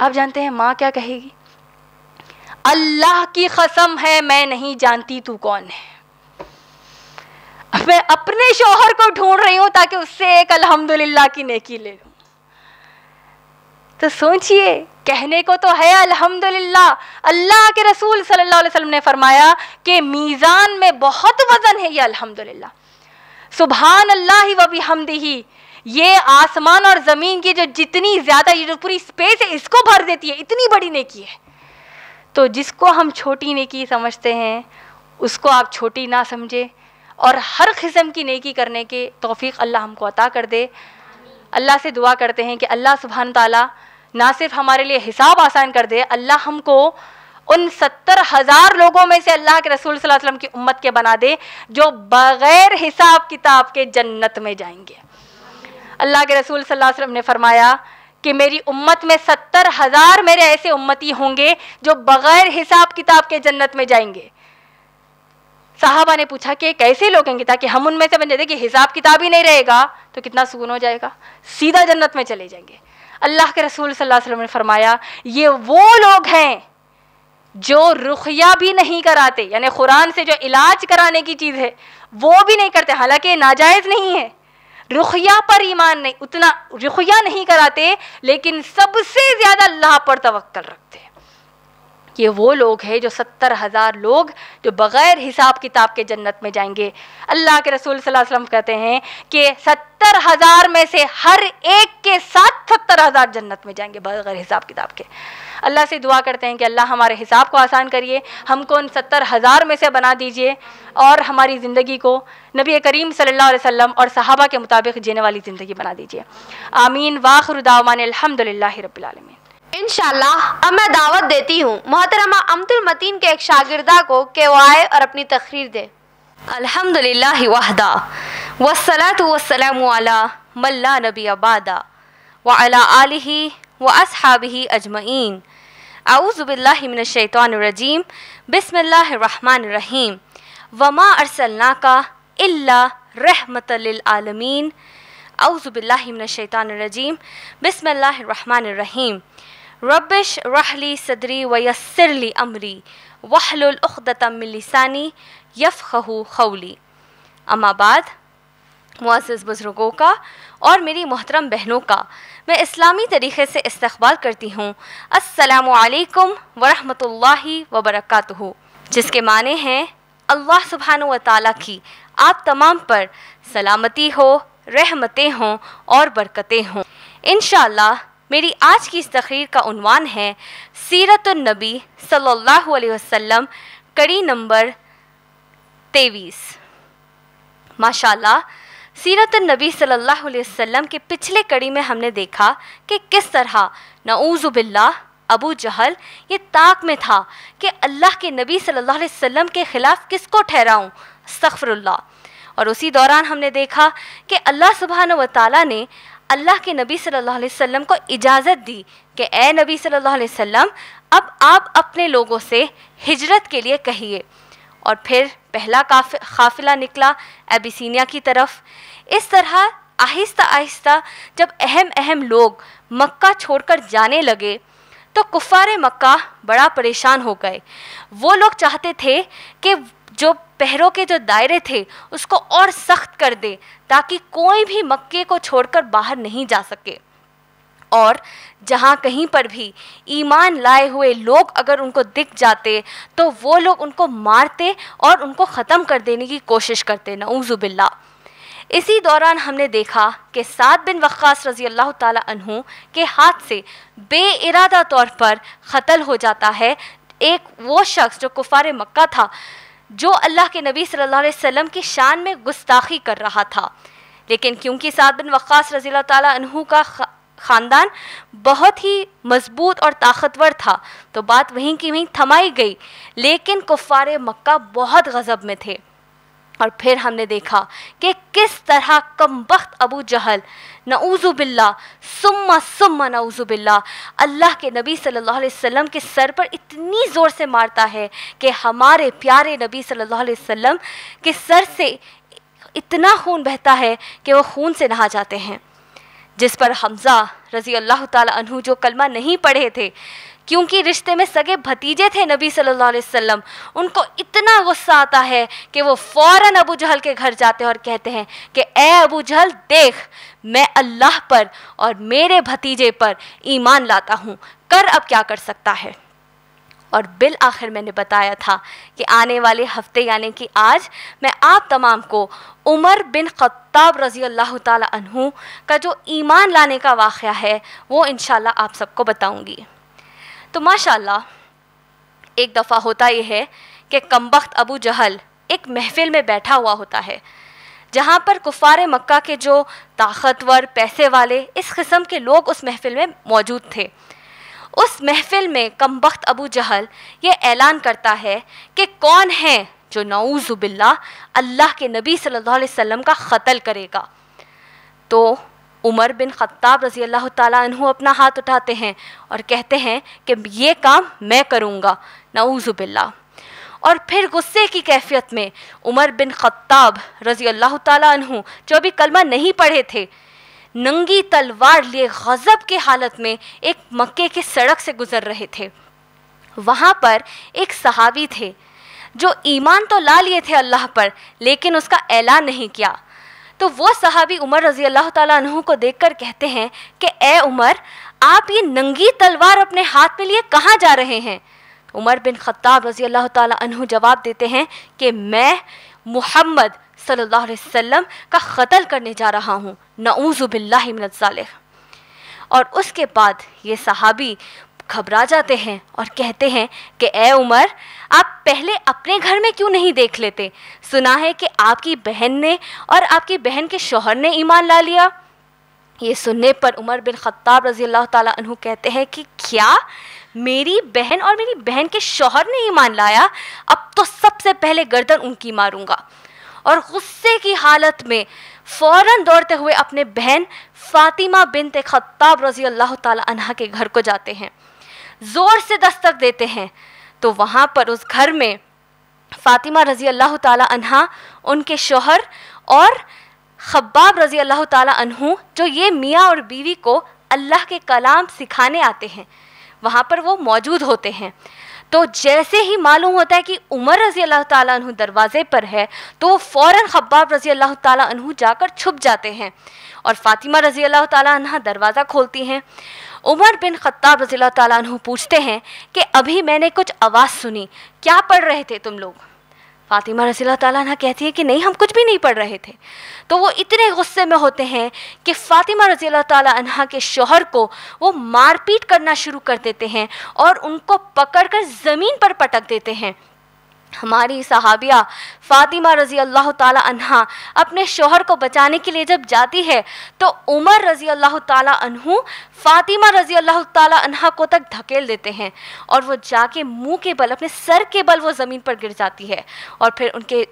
आप जानते हैं माँ क्या कहेगी? अल्लाह की कसम है, मैं नहीं जानती तू कौन है। मैं अपने शौहर को ढूंढ रही हूं ताकि उससे एक अल्हम्दुलिल्लाह की नेकी ले लूं। तो सोचिए, कहने को तो है अल्हम्दुलिल्लाह। अल्लाह के रसूल सल्लल्लाहु अलैहि वसल्लम ने फरमाया कि मीज़ान में बहुत वजन है ये अल्हम्दुलिल्लाह। सुभान अल्लाह व बिहम्दिही, ये आसमान और ज़मीन की जो जितनी ज़्यादा, ये जो पूरी स्पेस है, इसको भर देती है। इतनी बड़ी नेकी है। तो जिसको हम छोटी नेकी समझते हैं उसको आप छोटी ना समझे, और हर किस्म की नेकी करने के तौफीक अल्लाह हमको अता कर दे। अल्लाह से दुआ करते हैं कि अल्लाह सुब्हान ताला ना सिर्फ हमारे लिए हिसाब आसान कर दे, अल्लाह हमको उन 70,000 लोगों में से अल्लाह के रसूल सल्लल्लाहु अलैहि वसल्लम की उम्मत के बना दे जो बग़ैर हिसाब किताब के जन्नत में जाएंगे। अल्लाह के रसूल सल्लल्लाहु अलैहि वसल्लम ने फरमाया कि मेरी उम्मत में 70,000 मेरे ऐसे उम्मती होंगे जो बग़ैर हिसाब किताब के जन्नत में जाएंगे। साहबा ने पूछा कि कैसे लोग होंगे ताकि हम उनमें से बन जाते कि हिसाब किताब ही नहीं रहेगा तो कितना सुकून हो जाएगा, सीधा जन्नत में चले जाएंगे। अल्लाह के रसूल सल्लल्लाहु अलैहि वसल्लम ने फरमाया, ये वो लोग हैं जो रुखया भी नहीं कराते, यानी कुरान से जो इलाज कराने की चीज़ है वो भी नहीं करते, हालांकि नाजायज़ नहीं है। रुखिया पर ईमान नहीं, उतना रुखिया नहीं कराते, लेकिन सबसे ज़्यादा अल्लाह पर तवक्कल रखते हैं। ये वो लोग हैं जो 70,000 लोग जो बग़ैर हिसाब किताब के जन्नत में जाएंगे। अल्लाह के रसूल सल्लल्लाहु अलैहि वसल्लम कहते हैं कि 70,000 में से हर एक के साथ 70,000 जन्नत में जाएंगे बग़ैर हिसाब किताब के। अल्लाह से दुआ करते हैं कि अल्लाह हमारे हिसाब को आसान करिए, हमको उन 70,000 में से बना दीजिए और हमारी ज़िंदगी को नबी करीम सल्लल्लाहु अलैहि वसल्लम और सहाबा के मुताबिक जीने वाली ज़िंदगी बना दीजिए। आमीन। वाखिरु दावाना अल्हम्दुलिल्लाहि रब्बिल आलमीन। इंशाल्लाह। अब मैं दावत देती हूँ मोहतरमा अमतुल मतीन के एक शागिर्दा को कि वो आए और अपनी तकरीर दे। अल्हम्दुलिल्लाहि वहदा वस्सलातु वस्सलामु अला मन ला नबी अबादा व अला आलिही व अस्हाबिही अजमईन। अऊज़ु बिल्लाहि मिनश शैतानिर रजीम। बिस्मिल्लाहिर रहमानिर रहीम। वमा अर्सलनाका इल्ला रहमतलिल आलमीन। औज़ुबिल्लाहि मिनश्शैतानिर्रजीम। बिस्मिल्लाहिर्रहमानिर्रहीम। रब्बिश रहली सदरी वयस्सिरली अमरी वहलुल उख्दतम मिन लिसानी यफ़क़हू क़ौली। अम्मा बाद, मुअज़्ज़िज़ बुज़ुर्गों का और मेरी मोहतरम बहनों का मैं इस्लामी तरीक़े से इस्तक़बाल करती हूँ अस्सलामु अलैकुम वरहमतुल्लाहि वबरकातुहू, जिसके माने हैं अल्लाह सुब्हानहू व तआला की आप तमाम पर सलामती हो, रहमतें हों और बरकतें हों। इंशाअल्लाह मेरी आज की इस तकरीर का उन्वान है सीरतुन नबी सल्लल्लाहु अलैहि वसल्लम, कड़ी नंबर 23। माशाल्लाह सीरतुन नबी सल्लल्लाहु अलैहि वसल्लम के पिछले कड़ी में हमने देखा कि किस तरह नऊज़ु बिल्लाह अबू जहल ये ताक में था कि अल्लाह के नबी सल्लल्लाहु अलैहि वसल्लम के ख़िलाफ़ किसको ठहराऊँ, अस्तग़फ़िरुल्लाह। और उसी दौरान हमने देखा कि अल्लाह सुब्हानहू व तआला ने अल्लाह के नबी सल्लल्लाहु अलैहि वसल्लम को इजाज़त दी कि ए नबी सल्लल्लाहु अलैहि वसल्लम, अब आप अपने लोगों से हिजरत के लिए कहिए। और फिर पहला काफ़िला निकला एबिसिनिया की तरफ। इस तरह आहिस्ता आहिस्ता जब अहम अहम लोग मक्का छोड़कर जाने लगे तो कुफ़ारे मक्का बड़ा परेशान हो गए। वो लोग चाहते थे कि जो पहरों के जो दायरे थे उसको और सख्त कर दे ताकि कोई भी मक्के को छोड़कर बाहर नहीं जा सके, और जहाँ कहीं पर भी ईमान लाए हुए लोग अगर उनको दिख जाते तो वो लोग उनको मारते और उनको ख़त्म कर देने की कोशिश करते, नऊज़ुबिल्ला। इसी दौरान हमने देखा कि साद बिन वक़ास रज़ी अल्लाह ताला अन्हु के हाथ से बेइरादा तौर पर क़त्ल हो जाता है एक वो शख्स जो कुफ़ार मक्का था, जो अल्लाह के नबी सल्लल्लाहु अलैहि वसल्लम की शान में गुस्ताखी कर रहा था। लेकिन क्योंकि साद बिन वक़ास रज़ी अल्लाह ताला अन्हु का ख़ानदान बहुत ही मज़बूत और ताकतवर था तो बात वहीं की वहीं थमाई गई, लेकिन कुफ़ार मक्का बहुत गज़ब में थे। और फिर हमने देखा कि किस तरह कमबख्त अबू जहल नऊज़ुबिल्ला सुम्मा सुम्मा नऊज़ुबिल्ला अल्लाह के नबी सल्लल्लाहु अलैहि वसल्लम के सर पर इतनी ज़ोर से मारता है कि हमारे प्यारे नबी सल्लल्लाहु अलैहि वसल्लम के सर से इतना खून बहता है कि वह खून से नहा जाते हैं। जिस पर हमज़ा रज़ी अल्लाह ताला अन्हु, जो कलमा नहीं पढ़े थे क्योंकि रिश्ते में सगे भतीजे थे नबी सल्लल्लाहु अलैहि वसल्लम, उनको इतना गुस्सा आता है कि वो फ़ौरन अबू जहल के घर जाते हैं और कहते हैं कि ए अबू जहल, देख मैं अल्लाह पर और मेरे भतीजे पर ईमान लाता हूँ, कर अब क्या कर सकता है। और बिल आखिर मैंने बताया था कि आने वाले हफ्ते यानी कि आज मैं आप तमाम को उमर बिन ख़त्ताब रज़ी अल्लाह ताला अन्हु का जो ईमान लाने का वाक़या है वो इंशाल्लाह आप सबको बताऊँगी। तो माशाल्लाह एक दफ़ा होता यह है कि कमबख्त अबू जहल एक महफ़िल में बैठा हुआ होता है जहाँ पर कुफ़ार मक्का के जो ताकतवर पैसे वाले इस किस्म के लोग उस महफ़िल में मौजूद थे। उस महफ़िल में कमबख्त अबू जहल ये ऐलान करता है कि कौन है जो नऊज़ुबिल्ला अल्लाह के नबी सल्लल्लाहु अलैहि वसल्लम का क़त्ल करेगा। तो उमर बिन ख़त्ताब रज़ी अल्लाह ताला अन्हु अपना हाथ उठाते हैं और कहते हैं कि ये काम मैं करूँगा, नऊज़ुबिल्ला। और फिर गुस्से की कैफियत में उमर बिन ख़त्ताब रज़ी अल्लाह ताला अन्हु, जो भी कलमा नहीं पढ़े थे, नंगी तलवार लिए गज़ब के हालत में एक मक्के की सड़क से गुज़र रहे थे। वहाँ पर एक सहाबी थे जो ईमान तो ला लिए थे अल्लाह पर, लेकिन उसका ऐलान नहीं किया। तो वो सहाबी उमर रज़ी अल्लाह ताला अन्हु को देखकर कहते हैं कि ए उमर, आप ये नंगी तलवार अपने हाथ में लिए कहाँ जा रहे हैं। तो उमर बिन ख़त्ताब रज़ी अल्लाह ताला अन्हु जवाब देते हैं कि मैं मुहम्मद सल्लल्लाहु अलैहि वसल्लम का क़त्ल करने जा रहा हूँ, नऊज़ु बिल्लाहि मिनज़ ज़ालिम। और उसके बाद ये सहाबी घबरा जाते हैं और कहते हैं कि ए उमर, आप पहले अपने घर में क्यों नहीं देख लेते, सुना है कि आपकी बहन ने और आपकी बहन के शौहर ने ईमान ला लिया। ये सुनने पर उमर बिन ख़त्ताब रज़ी अल्लाह ताला अन्हु कहते हैं कि क्या मेरी बहन और मेरी बहन के शौहर ने ईमान लाया, अब तो सबसे पहले गर्दन उनकी मारूंगा। और गुस्से की हालत में फ़ौरन दौड़ते हुए अपने बहन फ़ातिमा बिनते ख़त्ताब रज़ी अल्लाह ताला अन्हा के घर को जाते हैं, ज़ोर से दस्तक देते हैं। तो वहाँ पर उस घर में फ़ातिमा रज़ी अल्लाह ताला अन्हा, उनके शौहर और खब्बाब रज़ी अल्लाह ताला अन्हु जो ये मियाँ और बीवी को अल्लाह के कलाम सिखाने आते हैं, वहाँ पर वो मौजूद होते हैं। तो जैसे ही मालूम होता है कि उमर रज़ी अल्लाह ताला अन्हु दरवाज़े पर है, तो वो फ़ौरन खब्बाब रज़ी अल्लाह ताला अन्हु जाकर छुप जाते हैं और फ़ातिमा रज़ी अल्लाह ताला अन्हा दरवाज़ा खोलती हैं। उमर बिन खत्ताब रज़ी अल्लाह ताला अन्हु पूछते हैं कि अभी मैंने कुछ आवाज़ सुनी, क्या पढ़ रहे थे तुम लोग? फ़ातिमा रज़ी अल्लाह ताला अन्हा कहती है कि नहीं, हम कुछ भी नहीं पढ़ रहे थे। तो वो इतने गुस्से में होते हैं कि फ़ातिमा रज़ी अल्लाह ताला अन्हा के शौहर को वो मारपीट करना शुरू कर देते हैं और उनको पकड़कर ज़मीन पर पटक देते हैं। हमारी सहाबिया फ़ातिमा रज़ी अल्लाह ताला अन्हा अपने शौहर को बचाने के लिए जब जाती है तो उमर रज़ी अल्लाह ताला अन्हु फ़ातिमा रज़ी अल्लाह ताला अन्हा को तक धकेल देते हैं और वो जाके मुंह के बल, अपने सर के बल वो ज़मीन पर गिर जाती है और फिर उनके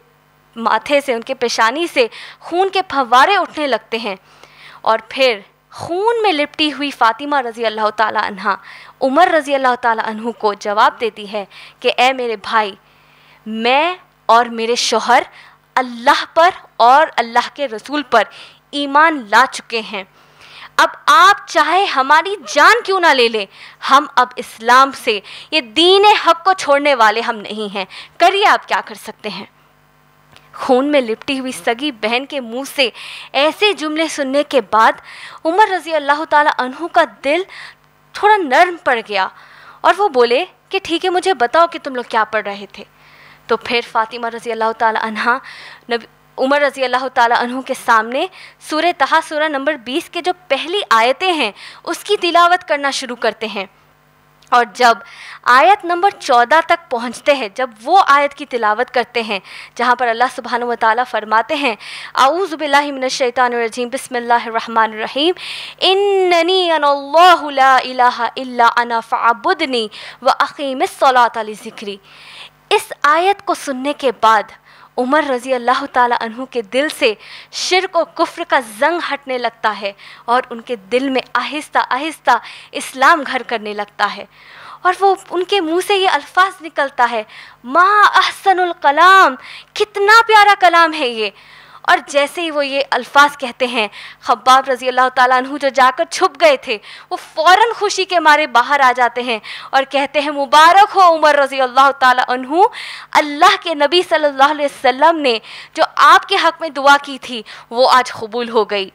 माथे से, उनके पेशानी से खून के फव्वारे उठने लगते हैं। और फिर खून में लिपटी हुई फ़ातिमा रज़ी अल्लाह ताला अन्हा उमर रज़ी अल्लाह ताला अन्हु को जवाब देती है कि ए मेरे भाई, मैं और मेरे शौहर अल्लाह पर और अल्लाह के रसूल पर ईमान ला चुके हैं। अब आप चाहे हमारी जान क्यों ना ले ले, हम अब इस्लाम से, ये दीन हक को छोड़ने वाले हम नहीं हैं, करिए आप क्या कर सकते हैं। खून में लिपटी हुई सगी बहन के मुंह से ऐसे जुमले सुनने के बाद उमर रज़ी अल्लाह ताला अन्हु का दिल थोड़ा नरम पड़ गया और वो बोले कि ठीक है, मुझे बताओ कि तुम लोग क्या पढ़ रहे थे। तो फिर फ़ातिमा रज़ी अल्लाह ताला अन्हा उमर रज़ी अल्लाह ताला अन्हु के सामने सूरह तहासुर नंबर 20 के जो पहली आयतें हैं उसकी तिलावत करना शुरू करते हैं और जब आयत नंबर 14 तक पहुँचते हैं, जब वो आयत की तिलावत करते हैं जहाँ पर अल्लाह सुब्हानहु व तआला फरमाते हैं, आऊज़ु बिल्लाहि मिनश शैतानिर रजीम बिस्मिल्लाहिर रहमानिर रहीम इन्नी अनल्लाहु ला इलाहा इल्ला अना फ़अबुदनी व अक़ीमिस सलात लिज़िक्री। इस आयत को सुनने के बाद उमर रज़ी अल्लाह ताला अन्हु के दिल से शिर्क और कुफ्र का जंग हटने लगता है और उनके दिल में आहिस्ता आहिस्ता इस्लाम घर करने लगता है और वो उनके मुंह से ये अल्फाज निकलता है, मा अहसनुल कलाम, कितना प्यारा कलाम है ये। और जैसे ही वो ये अल्फाज कहते हैं, खब्बाब रज़ी अल्लाह ताला अन्हु जो जाकर छुप गए थे वो फ़ौरन खुशी के मारे बाहर आ जाते हैं और कहते हैं, मुबारक हो उमर रज़ी अल्लाह ताला अन्हु, अल्लाह के नबी सल्लल्लाहु अलैहि वसल्लम ने जो आपके हक़ में दुआ की थी वो आज कबूल हो गई।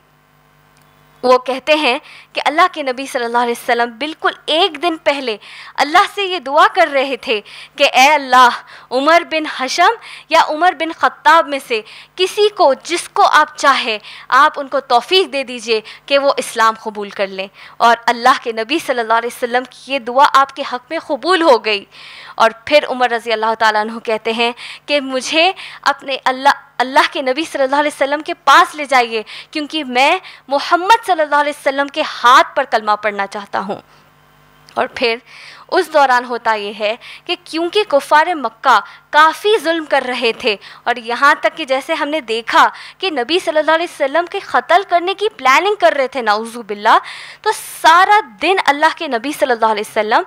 वो कहते हैं कि अल्लाह के नबी सल्लल्लाहु अलैहि वसल्लम बिल्कुल एक दिन पहले अल्लाह से ये दुआ कर रहे थे कि ए अल्लाह, उमर बिन हशम या उमर बिन ख़त्ताब में से किसी को, जिसको आप चाहे, आप उनको तौफ़ीक दे दीजिए कि वो इस्लाम कबूल कर लें। और अल्लाह के नबी सल्लल्लाहु अलैहि वसल्लम की ये दुआ आपके हक़ में कबूल हो गई। और फिर उमर रज़ी अल्लाह ताला अन्हु कहते हैं कि मुझे अपने अल्लाह के नबी सल्लल्लाहु अलैहि वसल्लम के पास ले जाइए, क्योंकि मैं मोहम्मद सल्लल्लाहु अलैहि वसल्लम के हाथ पर कलमा पढ़ना चाहता हूँ। और फिर उस दौरान होता यह है कि क्योंकि कुफ़ार मक्का काफ़ी जुल्म कर रहे थे और यहाँ तक कि जैसे हमने देखा कि नबी सल्लल्लाहु अलैहि वसल्लम के क़त्ल करने की प्लानिंग कर रहे थे, नाउज़ु बिल्लाह, तो सारा दिन अल्लाह के नबी सल्लल्लाहु अलैहि वसल्लम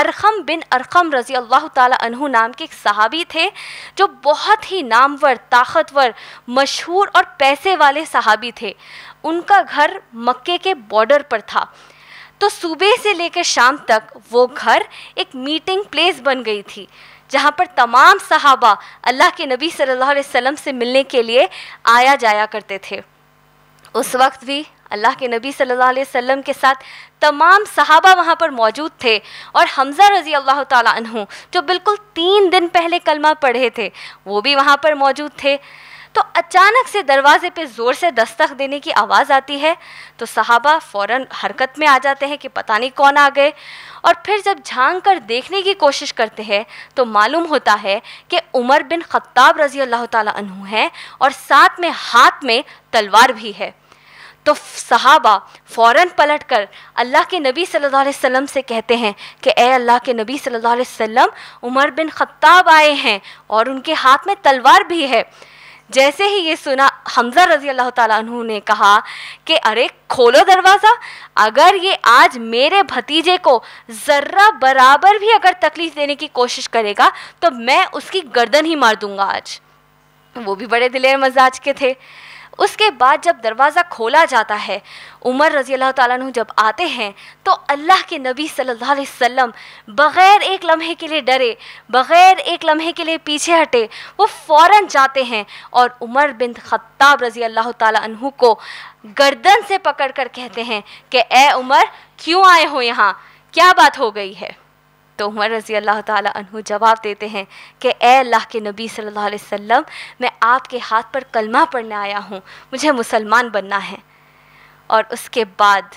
अरक़म बिन अरक़म रज़ी अल्लाह ताला अन्हु नाम के एक सहाबी थे जो बहुत ही नामवर, ताकतवर, मशहूर और पैसे वाले सहाबी थे। उनका घर मक्के के बॉर्डर पर था, तो सुबह से लेकर शाम तक वो घर एक मीटिंग प्लेस बन गई थी जहाँ पर तमाम सहाबा अल्लाह के नबी सल्लल्लाहु अलैहि वसल्लम से मिलने के लिए आया जाया करते थे। उस वक्त भी अल्लाह के नबी सल्लल्लाहु अलैहि वसल्लम के साथ तमाम सहाबा वहाँ पर मौजूद थे और हमज़ा रज़ी अल्लाह ताला अन्हु जो बिल्कुल 3 दिन पहले कलमा पढ़े थे वो भी वहाँ पर मौजूद थे। तो अचानक से दरवाज़े पे ज़ोर से दस्तक देने की आवाज़ आती है, तो सहाबा फ़ौरन हरकत में आ जाते हैं कि पता नहीं कौन आ गए। और फिर जब झांक कर देखने की कोशिश करते हैं तो मालूम होता है कि उमर बिन ख़त्ताब रज़ी अल्लाह ताला अन्हु हैं और साथ में हाथ में तलवार भी है। तो सहाबा फ़ौरन पलट कर अल्लाह के नबी सल्लल्लाहु अलैहि वसल्लम से कहते हैं कि ए अल्लाह के नबी सल्लल्लाहु अलैहि वसल्लम, उमर बिन ख़त्ताब आए हैं और उनके हाथ में तलवार भी है। जैसे ही ये सुना, हमज़ा रज़ी अल्लाह ताला अन्हु ने कहा कि अरे खोलो दरवाज़ा, अगर ये आज मेरे भतीजे को ज़र्रा बराबर भी अगर तकलीफ़ देने की कोशिश करेगा तो मैं उसकी गर्दन ही मार दूंगा आज। वो भी बड़े दिलेर मजाज के थे। उसके बाद जब दरवाज़ा खोला जाता है, उमर रज़ियल्लाहु ताला अन्हु जब आते हैं तो अल्लाह के नबी सल्लल्लाहु अलैहि वसल्लम बग़ैर एक लम्हे के लिए डरे, बग़ैर एक लम्हे के लिए पीछे हटे, वो फ़ौरन जाते हैं और उमर बिन ख़त्ताब रज़ियल्लाहु ताला अन्हु को गर्दन से पकड़ कर कहते हैं कि ए उमर, क्यों आए हो यहाँ, क्या बात हो गई है? तो उमर रज़ी अल्लाह ताला अन्हु जवाब देते हैं कि ए अल्लाह के नबी सल्लल्लाहु अलैहि वसल्लम, मैं आपके हाथ पर कलमा पढ़ने आया हूँ, मुझे मुसलमान बनना है। और उसके बाद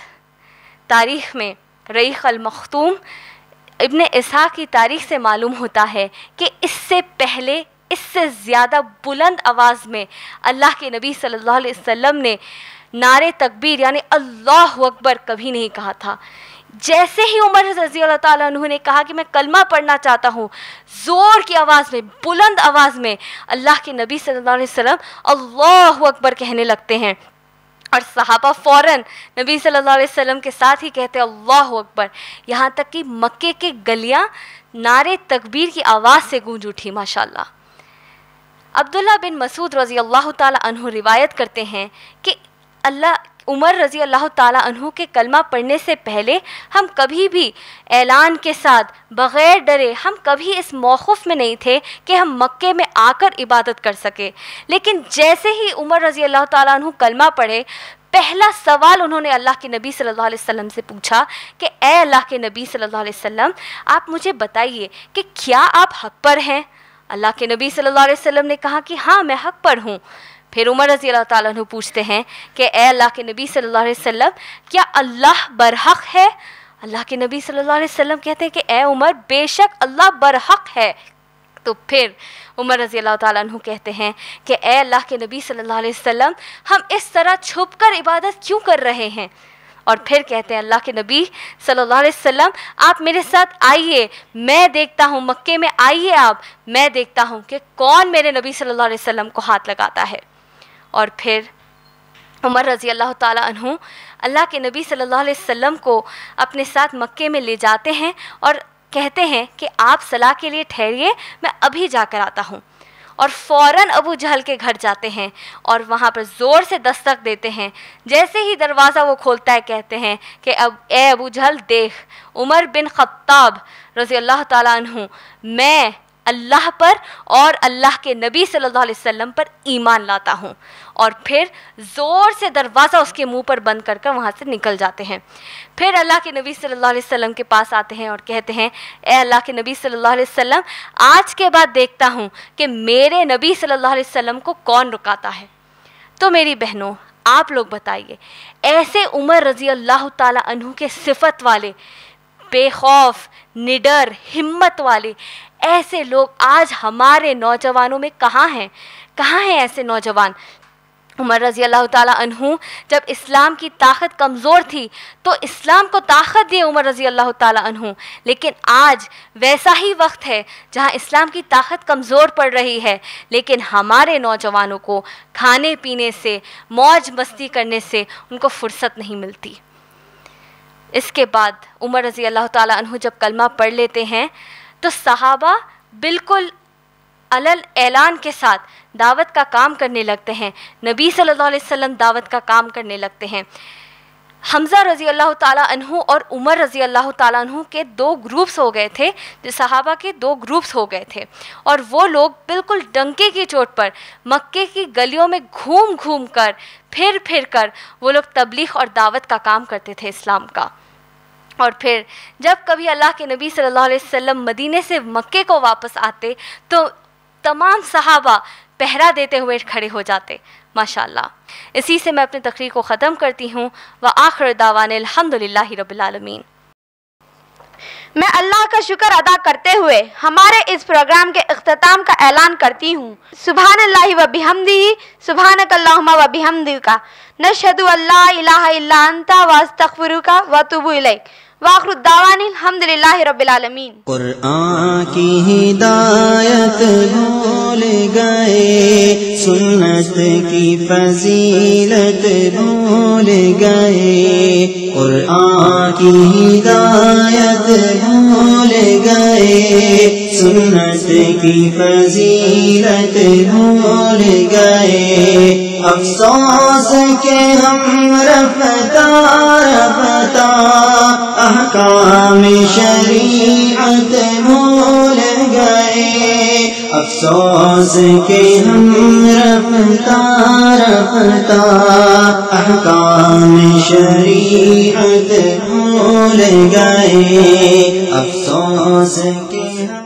तारीख़ में रईक़ अल-मख़तूम इब्ने इसाक़ की तारीख़ से मालूम होता है कि इससे पहले, इससे ज़्यादा बुलंद आवाज़ में अल्लाह के नबी सल्लल्लाहु अलैहि वसल्लम ने नारे तकबीर यानी अल्लाहु अकबर कभी नहीं कहा था। जैसे ही उमर रज़ियल्लाहु ताला अन्हु ने कहा कि मैं कलमा पढ़ना चाहता हूँ, ज़ोर की आवाज़ में, बुलंद आवाज़ में अल्लाह के नबी सल्लल्लाहु अलैहि वसल्लम अल्लाहु अकबर कहने लगते हैं और सहाबा फ़ौरन नबी सल्लल्लाहु अलैहि वसल्लम के साथ ही कहते हैं अल्लाहु अकबर। यहाँ तक कि मक्के के गलियाँ नारे तकबीर की आवाज़ से गूंज उठी, माशाल्लाह। अब्दुल्लाह बिन मसूद रज़ियल्लाहु ताला अन्हु रिवायत करते हैं कि उमर रज़ी अल्लाह ताला अन्हु के कलमा पढ़ने से पहले हम कभी भी ऐलान के साथ बग़ैर डरे, हम कभी इस मौक़ुफ़ में नहीं थे कि हम मक्के में आकर इबादत कर सके। लेकिन जैसे ही उमर रज़ी अल्लाह ताला अन्हु कलमा पढ़े, पहला सवाल उन्होंने अल्लाह के नबी सल्लल्लाहु अलैहि वसल्लम से पूछा कि ए अल्लाह के नबी सल्लल्लाहु अलैहि वसल्लम, आप मुझे बताइए कि क्या आप हक़ पर हैं? अल्लाह के नबी सल्लल्लाहु अलैहि वसल्लम ने कहा कि हाँ, मैं हक़ पर हूँ। फिर उमर रज़ी अल्लाह ताला अन्हु पूछते हैं कि ए अल्लाह के नबी सल्लल्लाहु अलैहि वसल्लम, क्या अल्लाह बरहक़ है? अल्लाह के नबी सल्लल्लाहु अलैहि वसल्लम कहते हैं कि ए उमर, बेशक अल्लाह बरहक़ है। तो फिर उमर रज़ी अल्लाह ताला अन्हु कहते हैं कि ए अल्लाह के नबी सल्लल्लाहु अलैहि वसल्लम, हम इस तरह छुपकर इबादत क्यों कर रहे हैं? और फिर कहते हैं अल्लाह के नबी सल्लल्लाहु अलैहि वसल्लम, आप मेरे साथ आइए, मैं देखता हूँ, मक्के में आइए आप, मैं देखता हूँ कि कौन मेरे नबी सल्लल्लाहु अलैहि वसल्लम को हाथ लगाता है। और फिर उमर रज़ी अल्लाह ताला अन्हु अल्लाह के नबी सल्लल्लाहु अलैहि वसल्लम को अपने साथ मक्के में ले जाते हैं और कहते हैं कि आप सलाह के लिए ठहरिए, मैं अभी जाकर आता हूँ। और फ़ौरन अबू जहल के घर जाते हैं और वहाँ पर ज़ोर से दस्तक देते हैं। जैसे ही दरवाज़ा वो खोलता है, कहते हैं कि अब ए अबू जहल, देख, उमर बिन ख़त्ताब रज़ी अल्लाह ताला अन्हु, मैं अल्लाह पर और अल्लाह के नबी सल्लल्लाहु अलैहि वसल्लम पर ईमान लाता हूँ। और फिर ज़ोर से दरवाज़ा उसके मुंह पर बंद कर कर वहाँ से निकल जाते हैं। फिर अल्लाह के नबी सल्लल्लाहु अलैहि वसल्लम के पास आते हैं और कहते हैं ए अल्लाह के नबी सल्लल्लाहु अलैहि वसल्लम, आज के बाद देखता हूँ कि मेरे नबी सल्लल्लाहु अलैहि वसल्लम को कौन रुकाता है। तो मेरी बहनों, आप लोग बताइए, ऐसे उमर रज़ी अल्लाह ताला अन्हु के सिफ़त वाले, बेखौफ, निडर, हिम्मत वाले ऐसे लोग आज हमारे नौजवानों में कहाँ हैं? कहाँ हैं ऐसे नौजवान? उमर रज़ी अल्लाह ताला अन्हु जब इस्लाम की ताकत कमज़ोर थी तो इस्लाम को ताकत दिए उमर रज़ी अल्लाह ताला अन्हु। लेकिन आज वैसा ही वक्त है जहाँ इस्लाम की ताकत कमज़ोर पड़ रही है, लेकिन हमारे नौजवानों को खाने पीने से, मौज मस्ती करने से उनको फुर्सत नहीं मिलती। इसके बाद उमर रज़ी अल्लाह ताला अन्हु जब कलमा पढ़ लेते हैं तो सहाबा बिल्कुल अलल ऐलान के साथ दावत का काम करने लगते हैं, नबी सल्लल्लाहु अलैहि वसल्लम दावत का काम करने लगते हैं। हमज़ा रज़ी अल्लाह ताला अन्हु और उमर रज़ी अल्लाह ताला अन्हु के दो ग्रुप्स हो गए थे, सहाबा के दो ग्रुप्स हो गए थे और वो लोग बिल्कुल डंके की चोट पर मक्के की गलियों में घूम घूम कर, फिर कर वो लोग तबलीग और दावत का काम करते थे इस्लाम का। और फिर जब कभी अल्लाह के नबी सल्लल्लाहु अलैहि वसल्लम मदीने से मक्के को वापस आते तो तमाम सहाबा पहरा देते हुए खड़े हो जाते, माशाल्लाह। इसी से मैं अपनी तकरीर को ख़त्म करती हूँ। व आखिर दावाना अल्हम्दुलिल्लाहि रब्बिल आलमीन। मैं अल्लाह का शुक्र अदा करते हुए हमारे इस प्रोग्राम के इख्तिताम का ऐलान करती हूँ। सुभानल्लाहि व बिहम्दिही, सुभानकल्लाहुम्मा व बिहम्दिका, नशहदु अल्ला इलाहा इल्ला अंता व अस्तगफिरुका व अतूबु इलैक। वाखिरु दावाना अल्हम्दुलिल्लाहि रब्बिल आलमीन। कुरान की हिदायत भूल गए, सुन्नत की फजीलत भूल गए, कुरान की हिदायत भूल गए, सुन्नत की फजीलत भूल गए। अफसोस के हम रफ्ता रफ्ता अहकाम शरीयत भूल गए। अफसोस के हम रफ्ता रफ्ता अहकाम शरीयत भूल गए। अफसोस के